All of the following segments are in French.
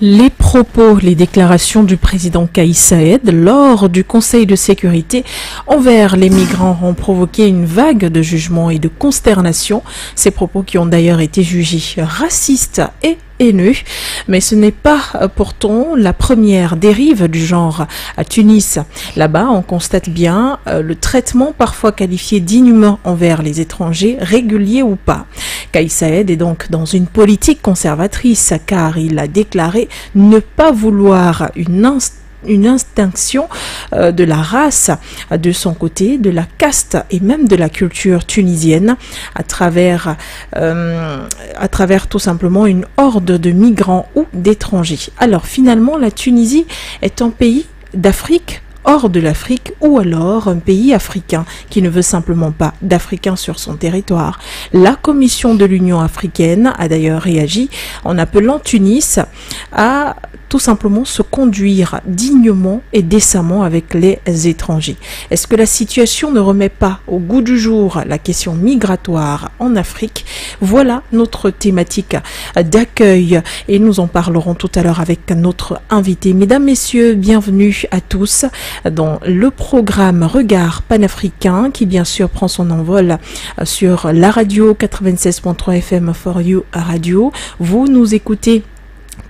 les propos, les déclarations du président Kaïs Saïed lors du Conseil de sécurité envers les migrants ont provoqué une vague de jugements et de consternation. Ces propos qui ont d'ailleurs été jugés racistes et haineux, mais ce n'est pas pourtant la première dérive du genre à Tunis. Là-bas, on constate bien le traitement parfois qualifié d'inhumain envers les étrangers, réguliers ou pas. Kaïs Saïed est donc dans une politique conservatrice car il a déclaré ne pas vouloir une extinction de la race, de son côté, de la caste et même de la culture tunisienne à travers tout simplement une horde de migrants ou d'étrangers. Alors finalement, la Tunisie est un pays d'Afrique, hors de l'Afrique, ou alors un pays africain qui ne veut simplement pas d'Africains sur son territoire. La Commission de l'Union africaine a d'ailleurs réagi en appelant Tunis à tout simplement se conduire dignement et décemment avec les étrangers. Est-ce que la situation ne remet pas au goût du jour la question migratoire en Afrique? Voilà notre thématique d'accueil et nous en parlerons tout à l'heure avec notre invité. Mesdames, messieurs, bienvenue à tous dans le programme Regard panafricain qui bien sûr prend son envol sur la radio 96.3 FM For You Radio. Vous nous écoutez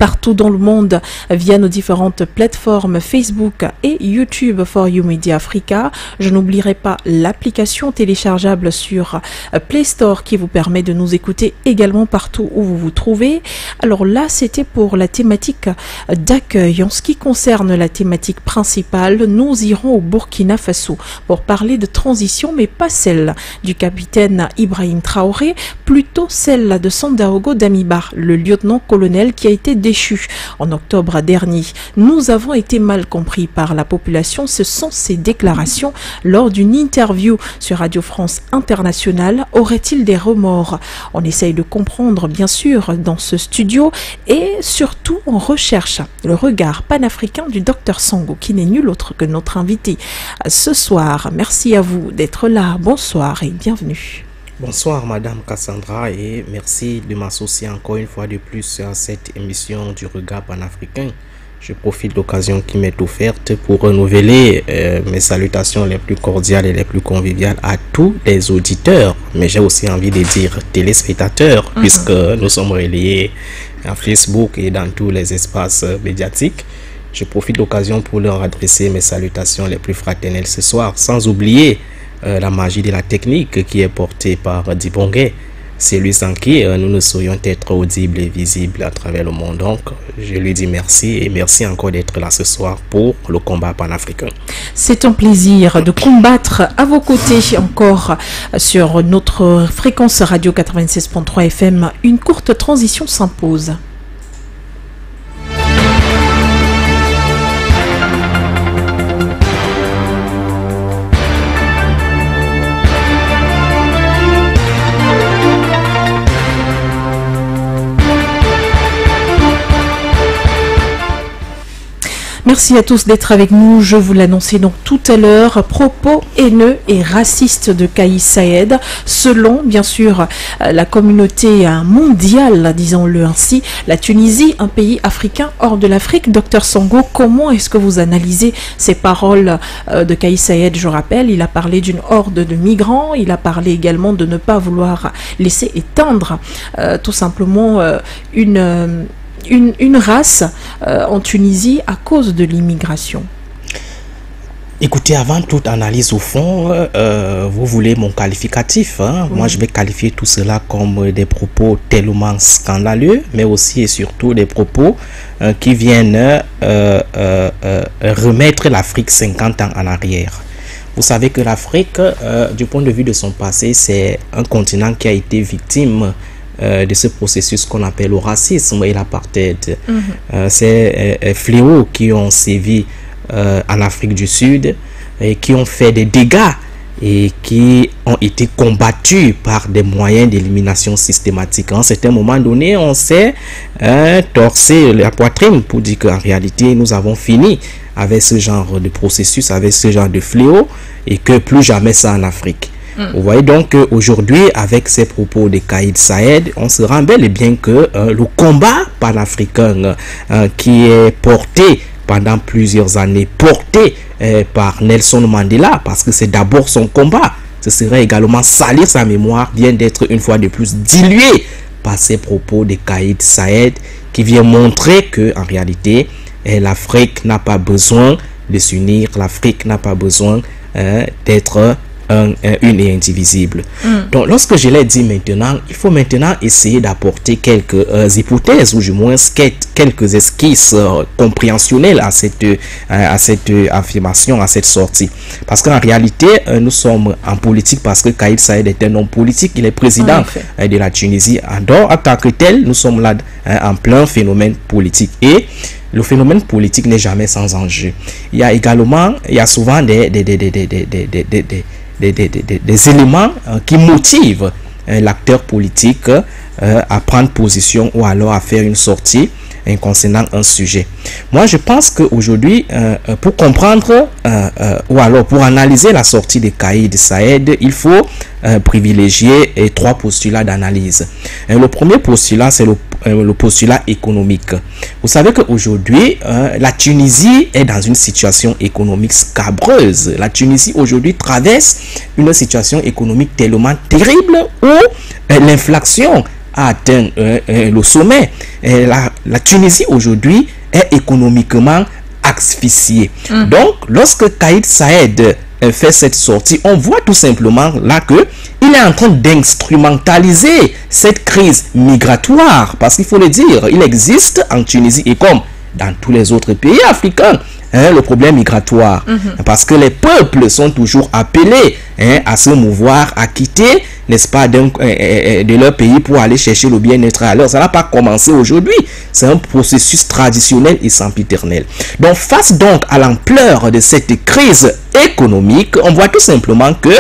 partout dans le monde via nos différentes plateformes Facebook et YouTube For You Media Africa. Je n'oublierai pas l'application téléchargeable sur Play Store qui vous permet de nous écouter également partout où vous vous trouvez. Alors là, c'était pour la thématique d'accueil. En ce qui concerne la thématique principale, nous irons au Burkina Faso pour parler de transition, mais pas celle du capitaine Ibrahim Traoré, plutôt celle de Sandaogo Damiba, le lieutenant-colonel qui a été déchu en octobre dernier. Nous avons été mal compris par la population, ce sont ses déclarations lors d'une interview sur Radio France Internationale. Aurait-il des remords? On essaye de comprendre bien sûr dans ce studio et surtout on recherche le regard panafricain du docteur Sango qui n'est nul autre que notre invité ce soir. Merci à vous d'être là, bonsoir et bienvenue. Bonsoir Madame Cassandra et merci de m'associer encore une fois de plus à cette émission du regard panafricain. Je profite de l'occasion qui m'est offerte pour renouveler mes salutations les plus cordiales et les plus conviviales à tous les auditeurs, mais j'ai aussi envie de dire téléspectateurs, puisque nous sommes reliés à Facebook et dans tous les espaces médiatiques. Je profite de l'occasion pour leur adresser mes salutations les plus fraternelles ce soir, sans oublier la magie de la technique qui est portée par Dibongué. C'est lui sans qui nous ne saurions être audibles et visibles à travers le monde. Donc, je lui dis merci et merci encore d'être là ce soir pour le combat panafricain. C'est un plaisir de combattre à vos côtés encore sur notre fréquence radio 96.3 FM. Une courte transition s'impose. Merci à tous d'être avec nous. Je vous l'annonçais donc tout à l'heure, propos haineux et racistes de Kaïs Saïed, selon bien sûr la communauté mondiale, disons-le ainsi. La Tunisie, un pays africain hors de l'Afrique. Docteur Sango, comment est-ce que vous analysez ces paroles de Kaïs Saïed? Je rappelle, il a parlé d'une horde de migrants, il a parlé également de ne pas vouloir laisser éteindre tout simplement une race en Tunisie à cause de l'immigration. Écoutez, avant toute analyse au fond, vous voulez mon qualificatif, hein? Moi, je vais qualifier tout cela comme des propos tellement scandaleux, mais aussi et surtout des propos qui viennent remettre l'Afrique 50 ans en arrière. Vous savez que l'Afrique, du point de vue de son passé, c'est un continent qui a été victime de ce processus qu'on appelle le racisme et l'apartheid. Ces fléaux qui ont sévi en Afrique du Sud et qui ont fait des dégâts et qui ont été combattus par des moyens d'élimination systématique. À un certain moment donné, on s'est torsé la poitrine pour dire qu'en réalité, nous avons fini avec ce genre de processus, avec ce genre de fléau et que plus jamais ça en Afrique. Vous voyez donc qu'aujourd'hui, avec ces propos de Kaïs Saïed, on se rend bel et bien que le combat panafricain qui est porté pendant plusieurs années, porté par Nelson Mandela, parce que c'est d'abord son combat, ce serait également salir sa mémoire, vient d'être une fois de plus dilué par ces propos de Kaïs Saïed, qui vient montrer qu'en réalité, l'Afrique n'a pas besoin de s'unir, l'Afrique n'a pas besoin d'être une et indivisible. Donc lorsque je l'ai dit maintenant, il faut maintenant essayer d'apporter quelques hypothèses, ou du moins quelques esquisses compréhensionnelles à cette affirmation, à cette sortie. Parce qu'en réalité, nous sommes en politique parce que Kaïs Saïed est un homme politique, il est président de la Tunisie. En tant que tel, nous sommes là en plein phénomène politique. Et le phénomène politique n'est jamais sans enjeu. Il y a également, souvent des éléments qui motivent l'acteur politique à prendre position ou alors à faire une sortie concernant un sujet. Moi, je pense qu'aujourd'hui, pour comprendre ou alors pour analyser la sortie de Kaïs Saïed, il faut privilégier trois postulats d'analyse. Le premier postulat, c'est le postulat économique. Vous savez qu'aujourd'hui, la Tunisie est dans une situation économique scabreuse. La Tunisie aujourd'hui traverse une situation économique tellement terrible où l'inflation a atteint le sommet. La Tunisie aujourd'hui est économiquement asphyxiée. Donc, lorsque Kaïs Saïed fait cette sortie, on voit tout simplement là que il est en train d'instrumentaliser cette crise migratoire, parce qu'il faut le dire, il existe en Tunisie et comme dans tous les autres pays africains, le problème migratoire, parce que les peuples sont toujours appelés à se mouvoir, à quitter, n'est-ce pas, de leur pays pour aller chercher le bien-être à leur. Ça n'a pas commencé aujourd'hui, c'est un processus traditionnel et sempiternel. Donc face donc à l'ampleur de cette crise économique, on voit tout simplement que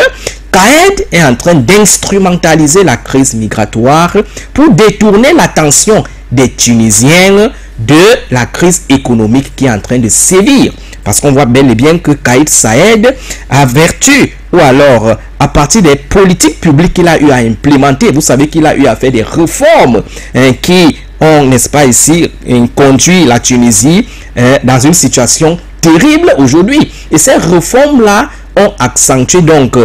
Saïed est en train d'instrumentaliser la crise migratoire pour détourner l'attention des Tunisiens de la crise économique qui est en train de sévir. Parce qu'on voit bel et bien que Kaïs Saïed, à vertu ou alors à partir des politiques publiques qu'il a eu à implémenter, vous savez qu'il a eu à faire des réformes qui ont, n'est-ce pas ici, conduit la Tunisie dans une situation terrible aujourd'hui. Et ces réformes-là ont accentué donc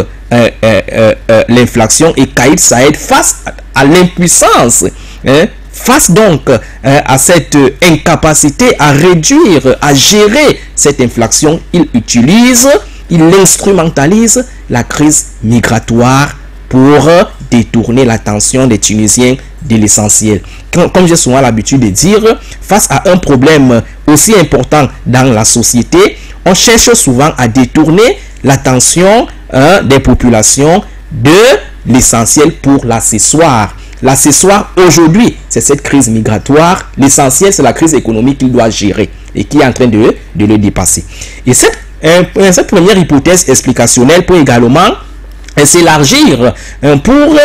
l'inflation, et Kaïs Saïed face à l'impuissance, face donc à cette incapacité à réduire, à gérer cette inflation, il instrumentalise la crise migratoire pour détourner l'attention des Tunisiens de l'essentiel. Comme j'ai souvent l'habitude de dire, face à un problème aussi important dans la société, on cherche souvent à détourner l'attention des populations de l'essentiel pour l'accessoire. L'accessoire aujourd'hui, c'est cette crise migratoire. L'essentiel, c'est la crise économique qu'il doit gérer et qui est en train de le dépasser. Et cette première hypothèse explicationnelle peut également s'élargir pour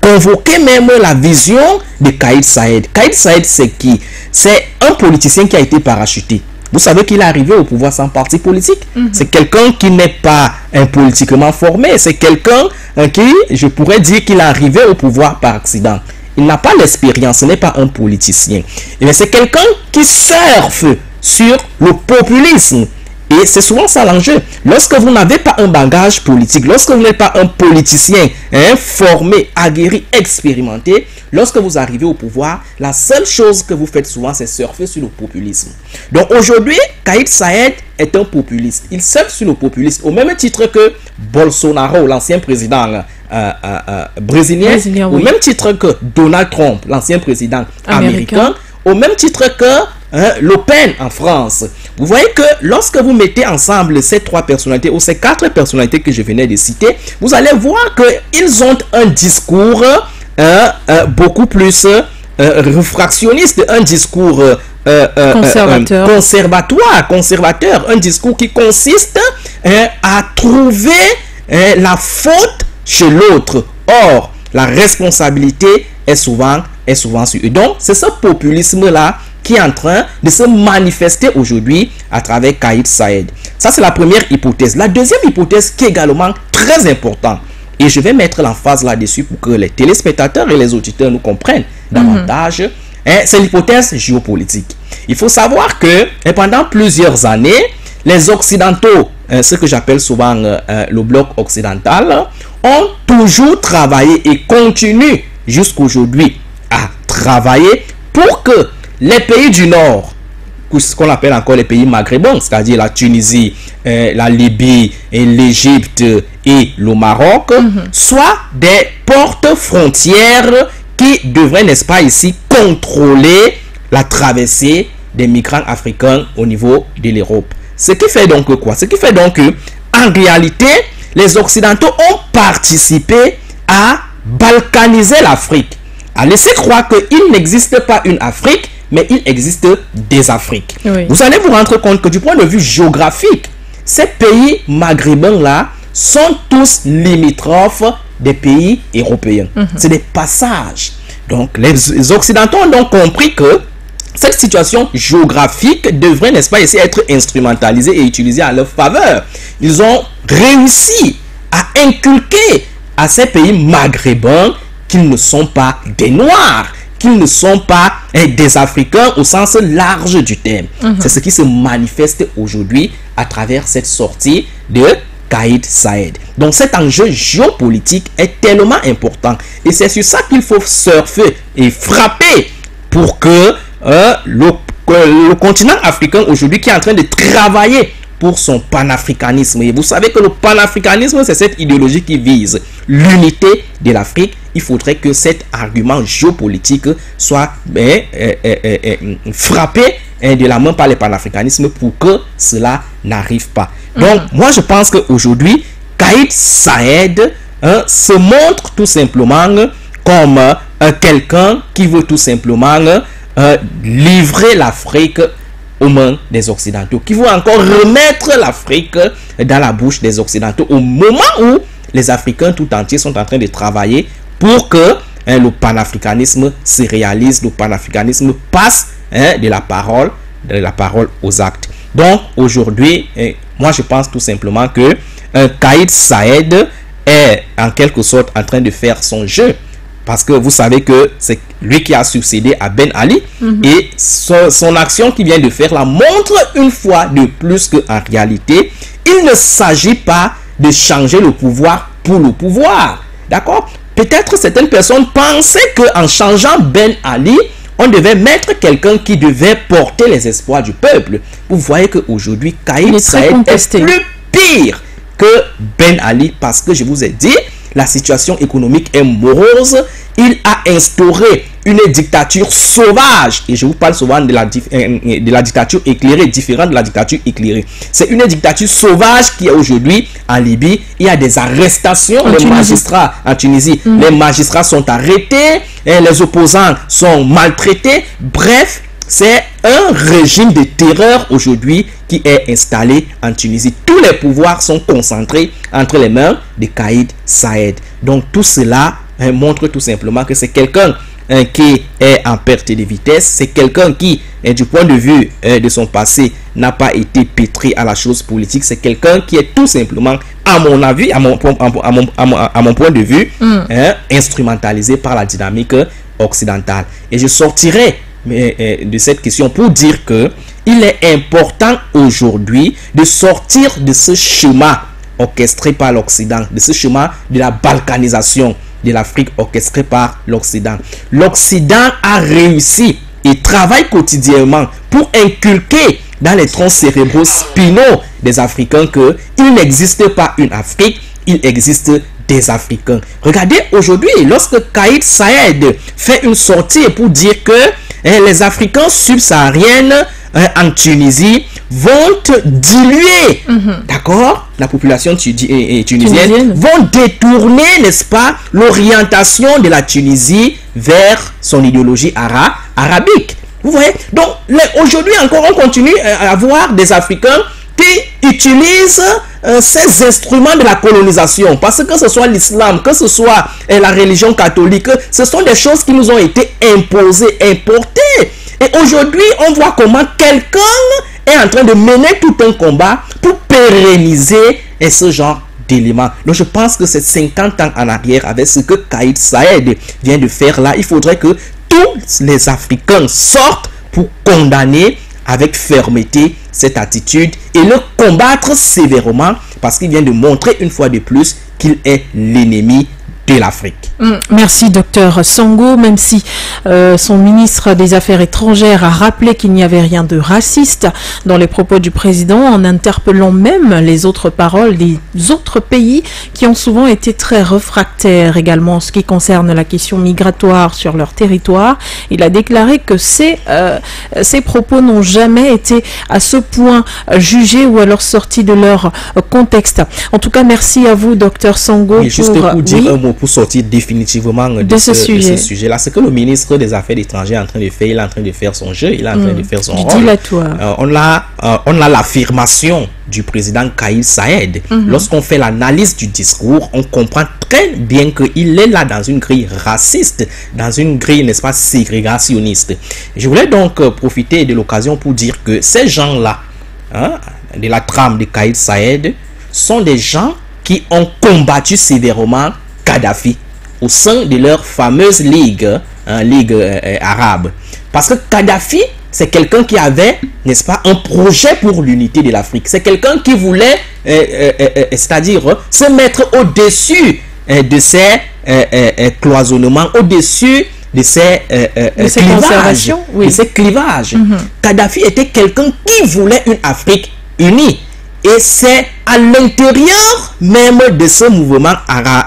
convoquer même la vision de Kaïs Saïed. Kaïs Saïed, c'est qui? C'est un politicien qui a été parachuté. Vous savez qu'il est arrivé au pouvoir sans parti politique. C'est quelqu'un qui n'est pas politiquement formé. C'est quelqu'un qui, je pourrais dire, qu'il est arrivé au pouvoir par accident. Il n'a pas l'expérience, ce n'est pas un politicien. Mais c'est quelqu'un qui surfe sur le populisme. Et c'est souvent ça l'enjeu. Lorsque vous n'avez pas un bagage politique, lorsque vous n'êtes pas un politicien formé, aguerri, expérimenté, lorsque vous arrivez au pouvoir, la seule chose que vous faites souvent, c'est surfer sur le populisme. Donc aujourd'hui, Kaïs Saïed est un populiste. Il surfe sur le populisme au même titre que Bolsonaro, l'ancien président brésilien, au même titre que Donald Trump, l'ancien président américain, au même titre que Le Pen en France. Vous voyez que lorsque vous mettez ensemble ces trois personnalités ou ces quatre personnalités que je venais de citer, vous allez voir qu'ils ont un discours beaucoup plus réfractionniste, un discours conservateur, un discours qui consiste à trouver la faute chez l'autre. Or, la responsabilité est souvent sur eux. Donc, c'est ce populisme-là qui est en train de se manifester aujourd'hui à travers Kaïs Saïed. Ça, c'est la première hypothèse. La deuxième hypothèse qui est également très importante, et je vais mettre l'emphase là-dessus pour que les téléspectateurs et les auditeurs nous comprennent davantage, hein, c'est l'hypothèse géopolitique. Il faut savoir que pendant plusieurs années, les Occidentaux, ce que j'appelle souvent le bloc occidental, ont toujours travaillé et continuent jusqu'aujourd'hui à travailler pour que les pays du Nord, ce qu'on appelle encore les pays maghrébins, c'est-à-dire la Tunisie, la Libye, l'Égypte et le Maroc, soient des portes frontières qui devraient, n'est-ce pas ici, contrôler la traversée des migrants africains au niveau de l'Europe. Ce qui fait donc quoi? Ce qui fait donc que, en réalité, les Occidentaux ont participé à balkaniser l'Afrique, à laisser croire qu'il n'existe pas une Afrique, mais il existe des Afriques. Oui. Vous allez vous rendre compte que du point de vue géographique, ces pays maghrébins-là sont tous limitrophes des pays européens. C'est des passages. Donc, les Occidentaux ont donc compris que cette situation géographique devrait, n'est-ce pas, essayer d'être instrumentalisée et utilisée à leur faveur. Ils ont réussi à inculquer à ces pays maghrébins qu'ils ne sont pas des Noirs, qu'ils ne sont pas des Africains au sens large du terme. C'est ce qui se manifeste aujourd'hui à travers cette sortie de Kaïs Saïed. Donc cet enjeu géopolitique est tellement important. Et c'est sur ça qu'il faut surfer et frapper pour que le continent africain aujourd'hui qui est en train de travailler pour son panafricanisme. Et vous savez que le panafricanisme, c'est cette idéologie qui vise l'unité de l'Afrique. Il faudrait que cet argument géopolitique soit frappé de la main par le panafricanisme pour que cela n'arrive pas. Donc, moi, je pense qu'aujourd'hui, Kaïs Saïed se montre tout simplement comme quelqu'un qui veut tout simplement livrer l'Afrique aux mains des Occidentaux, qui vont encore remettre l'Afrique dans la bouche des Occidentaux au moment où les Africains tout entiers sont en train de travailler pour que le panafricanisme se réalise, le panafricanisme passe de la parole aux actes. Donc aujourd'hui, moi je pense tout simplement que Kaïs Saïed est en quelque sorte en train de faire son jeu. Parce que vous savez que c'est lui qui a succédé à Ben Ali. Et son action qu'il vient de faire la montre une fois de plus qu'en réalité, il ne s'agit pas de changer le pouvoir pour le pouvoir. D'accord? Peut-être certaines personnes pensaient qu'en changeant Ben Ali, on devait mettre quelqu'un qui devait porter les espoirs du peuple. Vous voyez qu'aujourd'hui, Kaïs Saïed est plus pire que Ben Ali. Parce que je vous ai dit, la situation économique est morose. Il a instauré une dictature sauvage. Et je vous parle souvent de la dictature éclairée, différente de la dictature éclairée. C'est une dictature sauvage qui est aujourd'hui en Libye. Il y a des arrestations. Les magistrats en Tunisie, les magistrats sont arrêtés. Et les opposants sont maltraités. Bref, c'est un régime de terreur aujourd'hui qui est installé en Tunisie. Tous les pouvoirs sont concentrés entre les mains de Kaïs Saïed. Donc tout cela montre tout simplement que c'est quelqu'un qui est en perte de vitesse. C'est quelqu'un qui, du point de vue de son passé, n'a pas été pétri à la chose politique. C'est quelqu'un qui est tout simplement, à mon avis, à mon point de vue, instrumentalisé par la dynamique occidentale. Et je sortirai de cette question pour dire que il est important aujourd'hui de sortir de ce schéma orchestré par l'Occident, de ce schéma de la balkanisation de l'Afrique orchestrée par l'Occident. L'Occident a réussi et travaille quotidiennement pour inculquer dans les troncs cérébraux spinaux des Africains que il n'existe pas une Afrique, il existe des Africains. Regardez aujourd'hui, lorsque Kaïs Saïed fait une sortie pour dire que les Africains subsahariens en Tunisie vont diluer, d'accord, la population tunisienne, vont détourner, n'est-ce pas, l'orientation de la Tunisie vers son idéologie arabique. Vous voyez? Donc, aujourd'hui encore, on continue à avoir des Africains qui utilisent ces instruments de la colonisation, parce que ce soit l'islam, que ce soit la religion catholique, ce sont des choses qui nous ont été imposées, importées Et aujourd'hui, on voit comment quelqu'un est en train de mener tout un combat pour pérenniser ce genre d'éléments. Donc je pense que c'est 50 ans en arrière avec ce que Kaïs Saïed vient de faire là. Il faudrait que tous les Africains sortent pour condamner avec fermeté cette attitude et le combattre sévèrement parce qu'il vient de montrer une fois de plus qu'il est l'ennemi de l'Afrique. Merci docteur Sango, même si son ministre des Affaires étrangères a rappelé qu'il n'y avait rien de raciste dans les propos du président, en interpellant même les autres paroles des autres pays qui ont souvent été très refractaires également en ce qui concerne la question migratoire sur leur territoire. Il a déclaré que ces propos n'ont jamais été à ce point jugés ou alors sortis de leur contexte. En tout cas, merci à vous docteur Sango. Mais juste pour dire oui, un mot pour sortir définitivement de ce sujet-là. C'est que le ministre des Affaires étrangères est en train de faire, il est en train de faire son jeu, il est en train de faire son rôle. On a l'affirmation du président Kaïs Saïed. Lorsqu'on fait l'analyse du discours, on comprend très bien qu'il est là dans une grille raciste, dans une grille, n'est-ce pas, ségrégationniste. Je voulais donc profiter de l'occasion pour dire que ces gens-là, hein, de la trame de Kaïs Saïed, sont des gens qui ont combattu sévèrement Kadhafi au sein de leur fameuse ligue, hein, ligue arabe. Parce que Kadhafi, c'est quelqu'un qui avait, n'est-ce pas, un projet pour l'unité de l'Afrique. C'est quelqu'un qui voulait, c'est-à-dire, se mettre au-dessus de ces cloisonnements, au-dessus de ces clivages. Oui. Kadhafi était quelqu'un qui voulait une Afrique unie. Et c'est à l'intérieur même de ce mouvement arabe,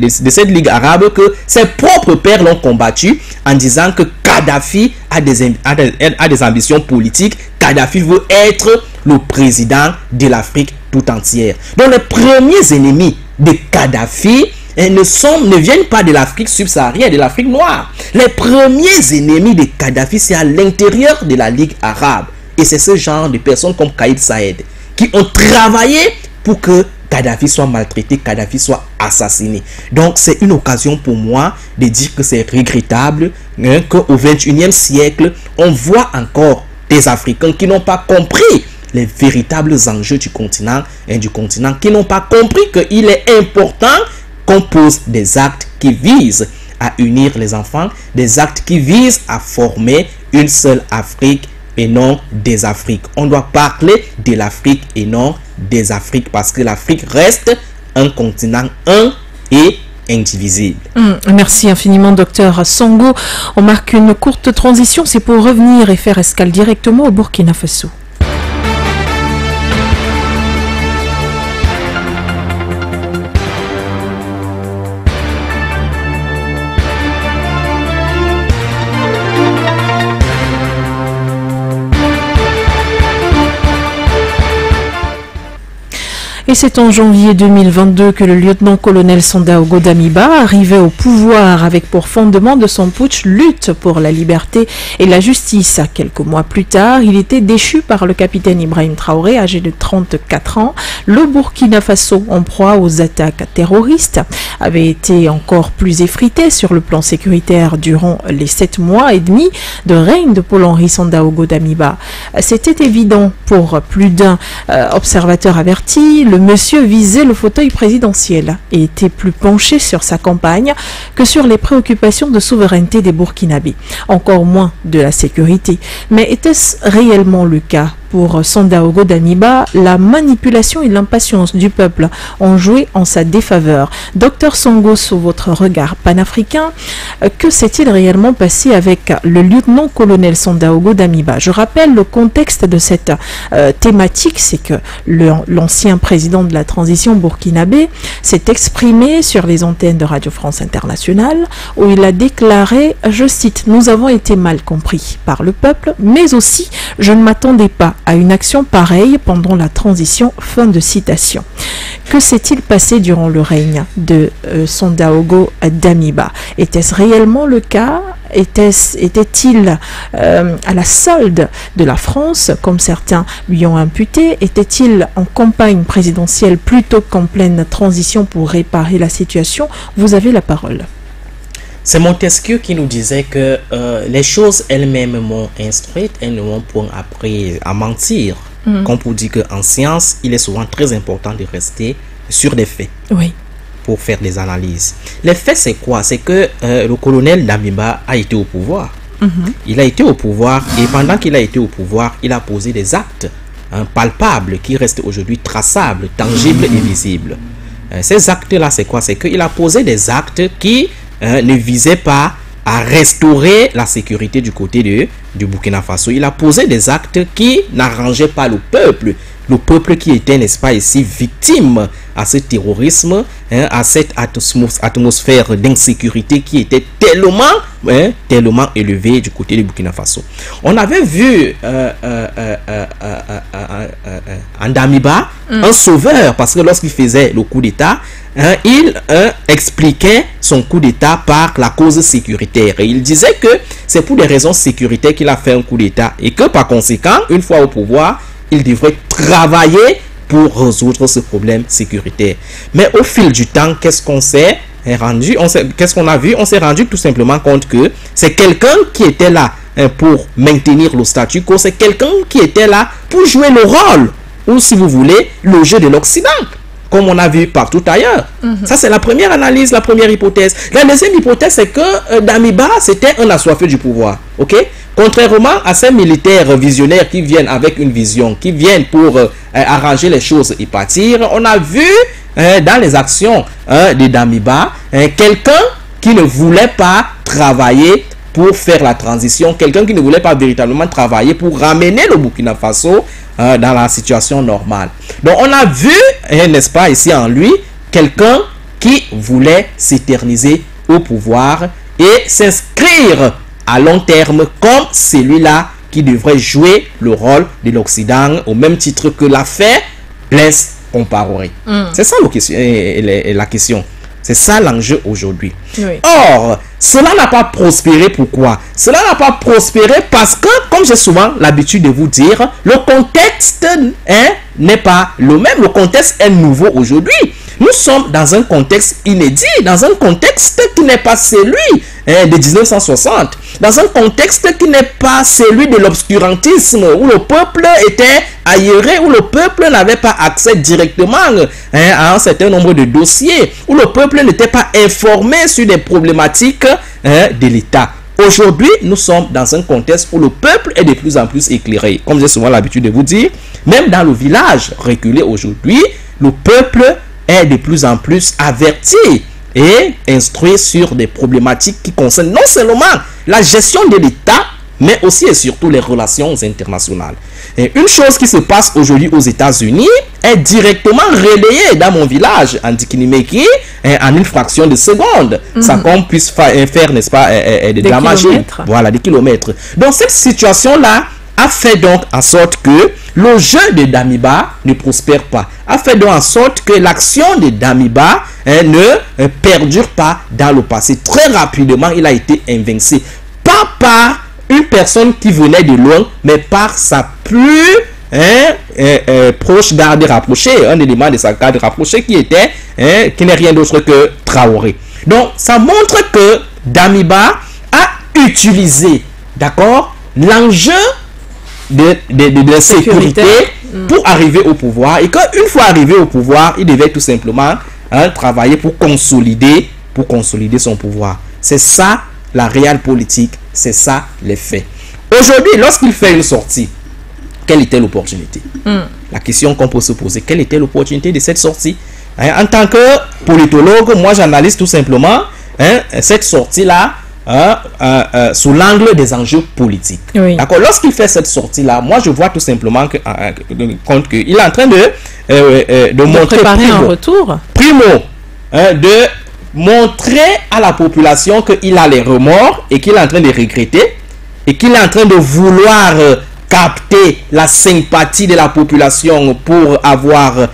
de cette ligue arabe, que ses propres pères l'ont combattu en disant que Kadhafi a des ambitions politiques. Kadhafi veut être le président de l'Afrique tout entière. Donc les premiers ennemis de Kadhafi ne viennent pas de l'Afrique subsaharienne, de l'Afrique noire. Les premiers ennemis de Kadhafi, c'est à l'intérieur de la ligue arabe. Et c'est ce genre de personnes comme Kaïs Saïed qui ont travaillé pour que Kadhafi soit maltraité, Kadhafi soit assassiné. Donc c'est une occasion pour moi de dire que c'est regrettable qu'au 21e siècle, on voit encore des Africains qui n'ont pas compris les véritables enjeux du continent, qui n'ont pas compris qu'il est important qu'on pose des actes qui visent à unir les enfants, des actes qui visent à former une seule Afrique, et non des Afriques. On doit parler de l'Afrique et non des Afriques, parce que l'Afrique reste un continent un et indivisible. Merci infiniment docteur Sango. On marque une courte transition, c'est pour revenir et faire escale directement au Burkina Faso. Et c'est en janvier 2022 que le lieutenant-colonel Sandaogo Damiba arrivait au pouvoir avec pour fondement de son putsch lutte pour la liberté et la justice. Quelques mois plus tard, il était déchu par le capitaine Ibrahim Traoré, âgé de 34 ans. Le Burkina Faso, en proie aux attaques terroristes, avait été encore plus effrité sur le plan sécuritaire durant les 7 mois et demi de règne de Paul-Henri Sandaogo Damiba. C'était évident pour plus d'un observateur averti. Le monsieur visait le fauteuil présidentiel et était plus penché sur sa campagne que sur les préoccupations de souveraineté des Burkinabés, encore moins de la sécurité. Mais était-ce réellement le cas? Pour Sandaogo Damiba, la manipulation et l'impatience du peuple ont joué en sa défaveur. Docteur Sango, sous votre regard panafricain, que s'est-il réellement passé avec le lieutenant-colonel Sandaogo Damiba? Je rappelle le contexte de cette thématique, c'est que l'ancien président de la transition burkinabé s'est exprimé sur les antennes de Radio France Internationale où il a déclaré, je cite, « Nous avons été mal compris par le peuple, mais aussi je ne m'attendais pas à une action pareille pendant la transition », fin de citation. Que s'est-il passé durant le règne de Sandaogo Damiba? Était-ce réellement le cas? Était-il à la solde de la France, comme certains lui ont imputé? Était-il en campagne présidentielle plutôt qu'en pleine transition pour réparer la situation? Vous avez la parole. C'est Montesquieu qui nous disait que les choses elles-mêmes m'ont instruite, elles m'ont point appris à mentir. Comme pour dire qu'en science, il est souvent très important de rester sur des faits. Oui. Pour faire des analyses. Les faits, c'est quoi? C'est que le colonel Damiba a été au pouvoir. Il a été au pouvoir et pendant qu'il a été au pouvoir, il a posé des actes palpables qui restent aujourd'hui traçables, tangibles et visibles. Ces actes-là, c'est quoi? C'est qu'il a posé des actes qui ne visaient pas à restaurer la sécurité du côté du Burkina Faso. Il a posé des actes qui n'arrangeaient pas le peuple. Le peuple qui était, n'est-ce pas, ici, victime à ce terrorisme, hein, à cette atmosphère d'insécurité qui était tellement élevée du côté du Burkina Faso. On avait vu en Damiba un sauveur, parce que lorsqu'il faisait le coup d'État, hein, il expliquait son coup d'État par la cause sécuritaire. Et il disait que c'est pour des raisons sécuritaires qu'il a fait un coup d'État et que par conséquent, une fois au pouvoir, il devrait travailler pour résoudre ce problème sécuritaire. Mais au fil du temps, qu'est-ce qu'on s'est rendu? Qu'est-ce qu'on a vu? On s'est rendu tout simplement compte que c'est quelqu'un qui était là pour maintenir le statu quo. C'est quelqu'un qui était là pour jouer le rôle, ou si vous voulez, le jeu de l'Occident, comme on a vu partout ailleurs. Ça, c'est la première analyse, la première hypothèse. La deuxième hypothèse, c'est que Damiba, c'était un assoiffé du pouvoir. Ok? Contrairement à ces militaires visionnaires qui viennent avec une vision, qui viennent pour arranger les choses et partir, on a vu dans les actions de Damiba quelqu'un qui ne voulait pas travailler pour faire la transition, quelqu'un qui ne voulait pas véritablement travailler pour ramener le Burkina Faso dans la situation normale. Donc on a vu, n'est-ce pas, ici en lui, quelqu'un qui voulait s'éterniser au pouvoir et s'inscrire à long terme comme celui-là qui devrait jouer le rôle de l'Occident au même titre que l'a fait Blaise Compaoré. C'est ça la question. C'est ça l'enjeu aujourd'hui. Oui. Or, cela n'a pas prospéré. Pourquoi? Cela n'a pas prospéré parce que, comme j'ai souvent l'habitude de vous dire, le contexte n'est pas le même. Le contexte est nouveau aujourd'hui. Nous sommes dans un contexte inédit, dans un contexte qui n'est pas celui de 1960, dans un contexte qui n'est pas celui de l'obscurantisme, où le peuple était aéré, où le peuple n'avait pas accès directement à un certain nombre de dossiers, où le peuple n'était pas informé sur des problématiques de l'État. Aujourd'hui, nous sommes dans un contexte où le peuple est de plus en plus éclairé. Comme j'ai souvent l'habitude de vous dire, même dans le village reculé aujourd'hui, le peuple est de plus en plus averti et instruit sur des problématiques qui concernent non seulement la gestion de l'État, mais aussi et surtout les relations internationales. Et une chose qui se passe aujourd'hui aux États-Unis est directement relayée dans mon village, en Dikinimeki, en une fraction de seconde. Ça qu'on puisse faire, n'est-ce pas, des dommages. Voilà, des kilomètres. Donc cette situation-là a fait donc en sorte que le jeu de Damiba ne prospère pas, a fait donc en sorte que l'action de Damiba ne perdure pas dans le passé. Très rapidement, il a été invincé, pas par une personne qui venait de loin, mais par sa plus proche garde rapprochée, un élément de sa garde rapprochée qui n'est rien d'autre que Traoré. Donc, ça montre que Damiba a utilisé, d'accord, l'enjeu de sécurité pour arriver au pouvoir, et qu'une fois arrivé au pouvoir, il devait tout simplement travailler pour consolider son pouvoir. C'est ça la réelle politique, c'est ça les faits. Aujourd'hui, lorsqu'il fait une sortie, quelle était l'opportunité? La question qu'on peut se poser, quelle était l'opportunité de cette sortie? En tant que politologue, moi j'analyse tout simplement cette sortie-là sous l'angle des enjeux politiques. Oui. D'accord. Lorsqu'il fait cette sortie-là, moi je vois tout simplement qu'il est en train de montrer préparer un retour. Primo, de montrer à la population qu'il a les remords et qu'il est en train de regretter et qu'il est en train de vouloir capter la sympathie de la population pour avoir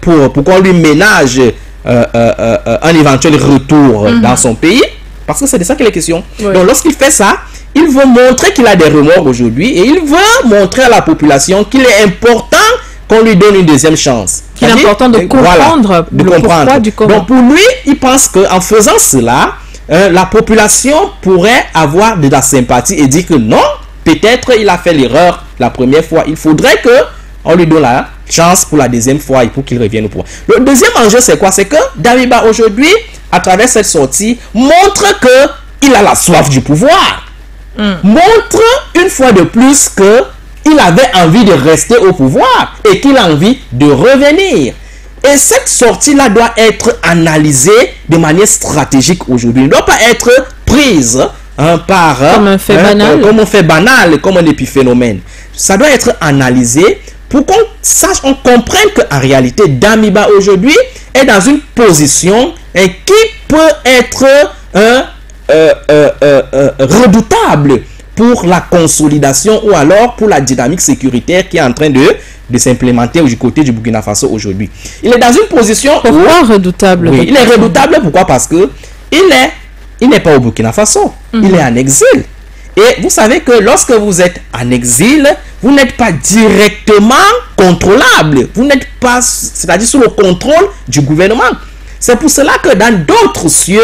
pour qu'on lui ménage un éventuel retour dans son pays, parce que c'est de ça qu'il est question. Oui. Donc lorsqu'il fait ça, il veut montrer qu'il a des remords aujourd'hui et il veut montrer à la population qu'il est important qu'on lui donne une deuxième chance. Il est important de comprendre, voilà, pourquoi du comment. Donc pour lui, il pense qu'en faisant cela, la population pourrait avoir de la sympathie et dire que non, peut-être il a fait l'erreur la première fois. Il faudrait qu'on lui donne la chance pour la deuxième fois et pour qu'il revienne au pouvoir. Le deuxième enjeu, c'est quoi? C'est que Damiba aujourd'hui, à travers cette sortie, montre qu'il a la soif du pouvoir. Montre une fois de plus que il avait envie de rester au pouvoir et qu'il a envie de revenir. Et cette sortie-là doit être analysée de manière stratégique aujourd'hui. Elle ne doit pas être prise comme un fait banal, comme un épiphénomène. Ça doit être analysé pour qu'on sache, on comprenne qu'en réalité, Damiba aujourd'hui est dans une position qui peut être redoutable pour la consolidation ou alors pour la dynamique sécuritaire qui est en train de s'implémenter du côté du Burkina Faso aujourd'hui. Il est dans une position... Pourquoi redoutable? Oui, il est redoutable. Pourquoi? Parce que il n'est pas au Burkina Faso. Il est en exil. Et vous savez que lorsque vous êtes en exil, vous n'êtes pas directement contrôlable. Vous n'êtes pas, c'est-à-dire sous le contrôle du gouvernement. C'est pour cela que dans d'autres cieux,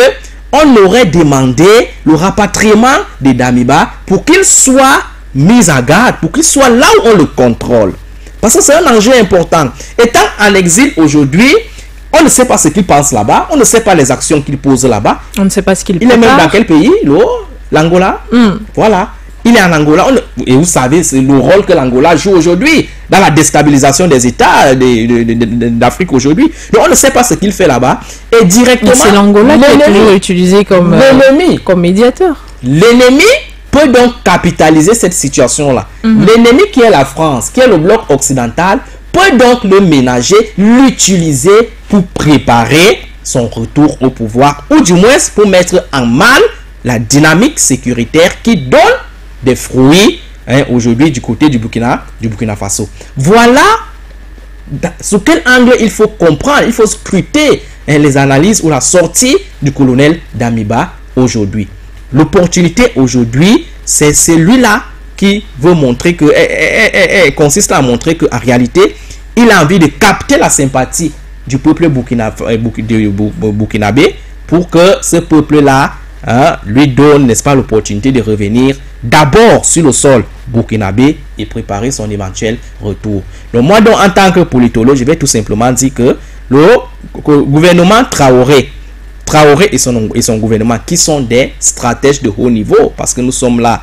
on aurait demandé le rapatriement de Damiba pour qu'il soit mis en garde, pour qu'il soit là où on le contrôle. Parce que c'est un enjeu important. Étant en exil aujourd'hui, on ne sait pas ce qu'il pense là-bas, on ne sait pas les actions qu'il pose là-bas. On ne sait pas ce qu'il prépare. Il est même dans quel pays? L'Angola. Voilà. Il est en Angola. Et vous savez, c'est le rôle que l'Angola joue aujourd'hui dans la déstabilisation des États d'Afrique aujourd'hui. Donc on ne sait pas ce qu'il fait là-bas. Et directement... C'est l'Angola qui est toujours utilisé comme, comme médiateur. L'ennemi peut donc capitaliser cette situation-là. L'ennemi qui est la France, qui est le bloc occidental, peut donc le ménager, l'utiliser pour préparer son retour au pouvoir. Ou du moins pour mettre en mal la dynamique sécuritaire qui donne des fruits aujourd'hui du côté du Burkina Faso. Voilà sous quel angle il faut comprendre, il faut scruter les analyses ou la sortie du colonel Damiba aujourd'hui. L'opportunité aujourd'hui, c'est celui-là qui veut montrer que, consiste à montrer qu'en réalité, il a envie de capter la sympathie du peuple burkinabé pour que ce peuple-là lui donne, n'est-ce pas, l'opportunité de revenir d'abord sur le sol burkinabé et préparer son éventuel retour. Donc moi, donc, en tant que politologue, je vais tout simplement dire que le gouvernement Traoré et son gouvernement, qui sont des stratèges de haut niveau, parce que nous sommes là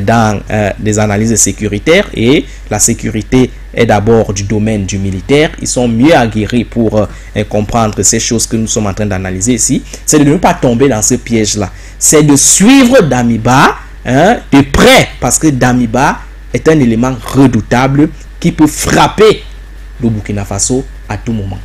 dans des analyses sécuritaires, et la sécurité est d'abord du domaine du militaire. Ils sont mieux aguerris pour comprendre ces choses que nous sommes en train d'analyser ici. C'est de ne pas tomber dans ce piège-là. C'est de suivre Damiba de près, parce que Damiba est un élément redoutable qui peut frapper le Burkina Faso à tout moment.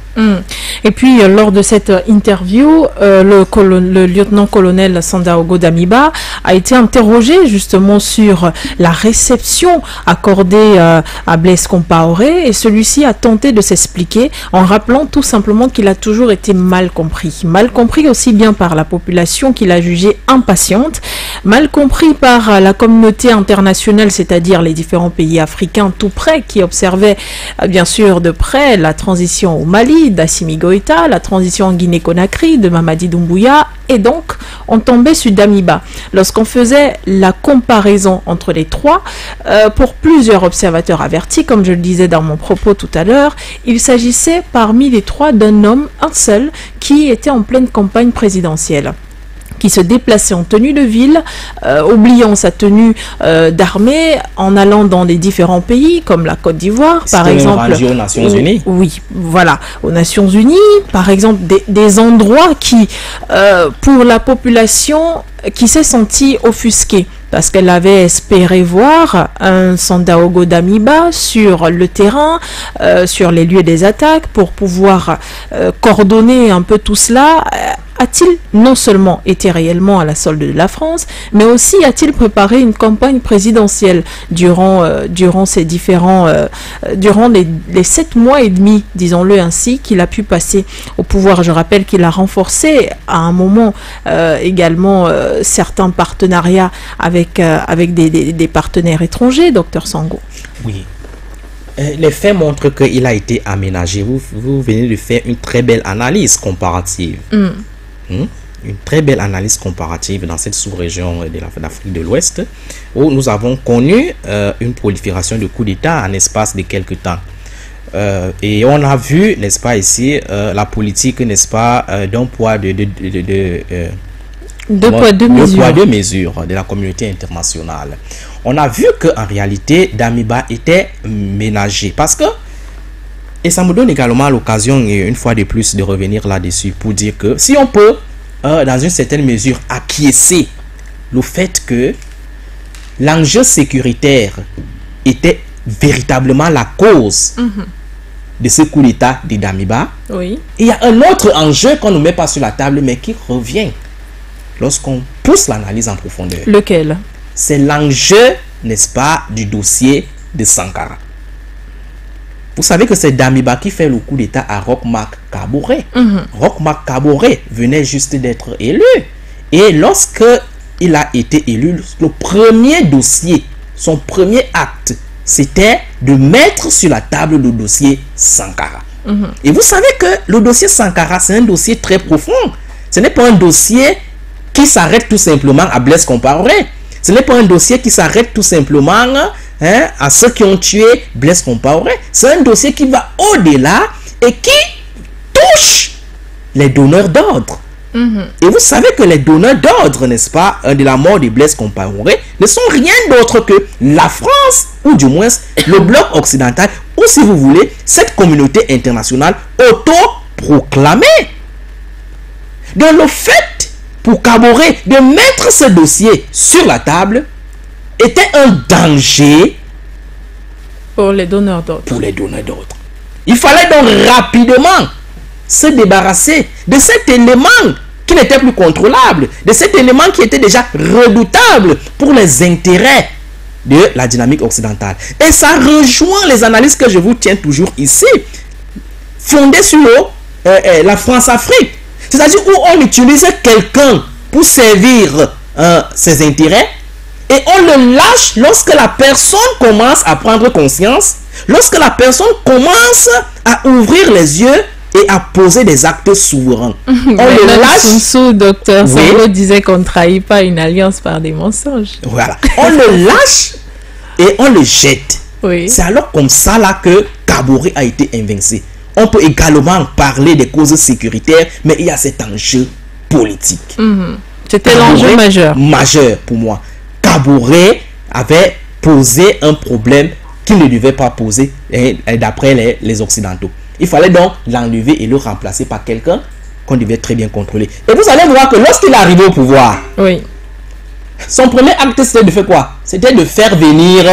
Et puis lors de cette interview, le lieutenant-colonel Sandaogo Damiba a été interrogé justement sur la réception accordée à Blaise Compaoré, et celui-ci a tenté de s'expliquer en rappelant tout simplement qu'il a toujours été mal compris. Mal compris aussi bien par la population qu'il a jugée impatiente, mal compris par la communauté internationale, c'est-à-dire les différents pays africains tout près qui observaient bien sûr de près la transition au Mali d'Assimi Goïta, la transition en Guinée-Conakry, de Mamadi Doumbouya, et donc on tombait sur Damiba. Lorsqu'on faisait la comparaison entre les trois, pour plusieurs observateurs avertis, comme je le disais dans mon propos tout à l'heure, il s'agissait parmi les trois d'un homme, un seul, qui était en pleine campagne présidentielle, qui se déplaçait en tenue de ville, oubliant sa tenue d'armée, en allant dans les différents pays, comme la Côte d'Ivoire, par exemple. Aux Nations Unies. Oui, voilà, aux Nations Unies, par exemple, des endroits qui, pour la population, qui s'est sentie offusquée, parce qu'elle avait espéré voir un Sandaogo Damiba sur le terrain, sur les lieux des attaques, pour pouvoir coordonner un peu tout cela. A-t-il non seulement été réellement à la solde de la France, mais aussi a-t-il préparé une campagne présidentielle durant les 7 mois et demi, disons-le ainsi, qu'il a pu passer au pouvoir? Je rappelle qu'il a renforcé à un moment également certains partenariats avec des partenaires étrangers, Dr Sango. Oui. Les faits montrent qu'il a été aménagé. Vous venez de faire une très belle analyse comparative. Une très belle analyse comparative dans cette sous-région de l'Afrique de l'Ouest où nous avons connu une prolifération de coups d'État en espace de quelques temps. Et on a vu, n'est-ce pas, ici, la politique, n'est-ce pas, d'un poids de deux poids, deux mesures de la communauté internationale. On a vu qu'en réalité, Damiba était ménagé. Parce que, et ça me donne également l'occasion, une fois de plus, de revenir là-dessus pour dire que si on peut, dans une certaine mesure, acquiescer le fait que l'enjeu sécuritaire était véritablement la cause de ce coup d'État de Damiba. Oui. Il y a un autre enjeu qu'on ne met pas sur la table, mais qui revient lorsqu'on pousse l'analyse en profondeur. Lequel? C'est l'enjeu, n'est-ce pas, du dossier de Sankara. Vous savez que c'est Damiba qui fait le coup d'État à Roch Marc Kaboré. Roch Marc Kaboré venait juste d'être élu. Et lorsque il a été élu, le premier dossier, son premier acte, c'était de mettre sur la table le dossier Sankara. Et vous savez que le dossier Sankara, c'est un dossier très profond. Ce n'est pas un dossier qui s'arrête tout simplement à Blaise Compaoré. Ce n'est pas un dossier qui s'arrête tout simplement à ceux qui ont tué Blaise Compaoré. C'est un dossier qui va au-delà et qui touche les donneurs d'ordre. Et vous savez que les donneurs d'ordre, n'est-ce pas, de la mort de Blaise Compaoré, ne sont rien d'autre que la France, ou du moins le bloc occidental, ou si vous voulez, cette communauté internationale autoproclamée. Dans le fait pour Kaboré de mettre ce dossier sur la table était un danger pour les donneurs d'ordre. Il fallait donc rapidement se débarrasser de cet élément qui n'était plus contrôlable, de cet élément qui était déjà redoutable pour les intérêts de la dynamique occidentale. Et ça rejoint les analyses que je vous tiens toujours ici, fondées sur la France-Afrique. C'est-à-dire où on utilise quelqu'un pour servir ses intérêts et on le lâche lorsque la personne commence à prendre conscience, lorsque la personne commence à ouvrir les yeux et à poser des actes souverains. On le lâche. Sun Tzu, docteur Solo, disait qu'on ne trahit pas une alliance par des mensonges. Voilà. On le lâche et on le jette. Oui. C'est alors comme ça là que Kaboré a été invincé. On peut également parler des causes sécuritaires, mais il y a cet enjeu politique. C'était l'enjeu majeur. Majeur pour moi. Kaboré avait posé un problème qu'il ne devait pas poser d'après les Occidentaux. Il fallait donc l'enlever et le remplacer par quelqu'un qu'on devait très bien contrôler. Et vous allez voir que lorsqu'il est arrivé au pouvoir, son premier acte, c'était de faire quoi? C'était de faire venir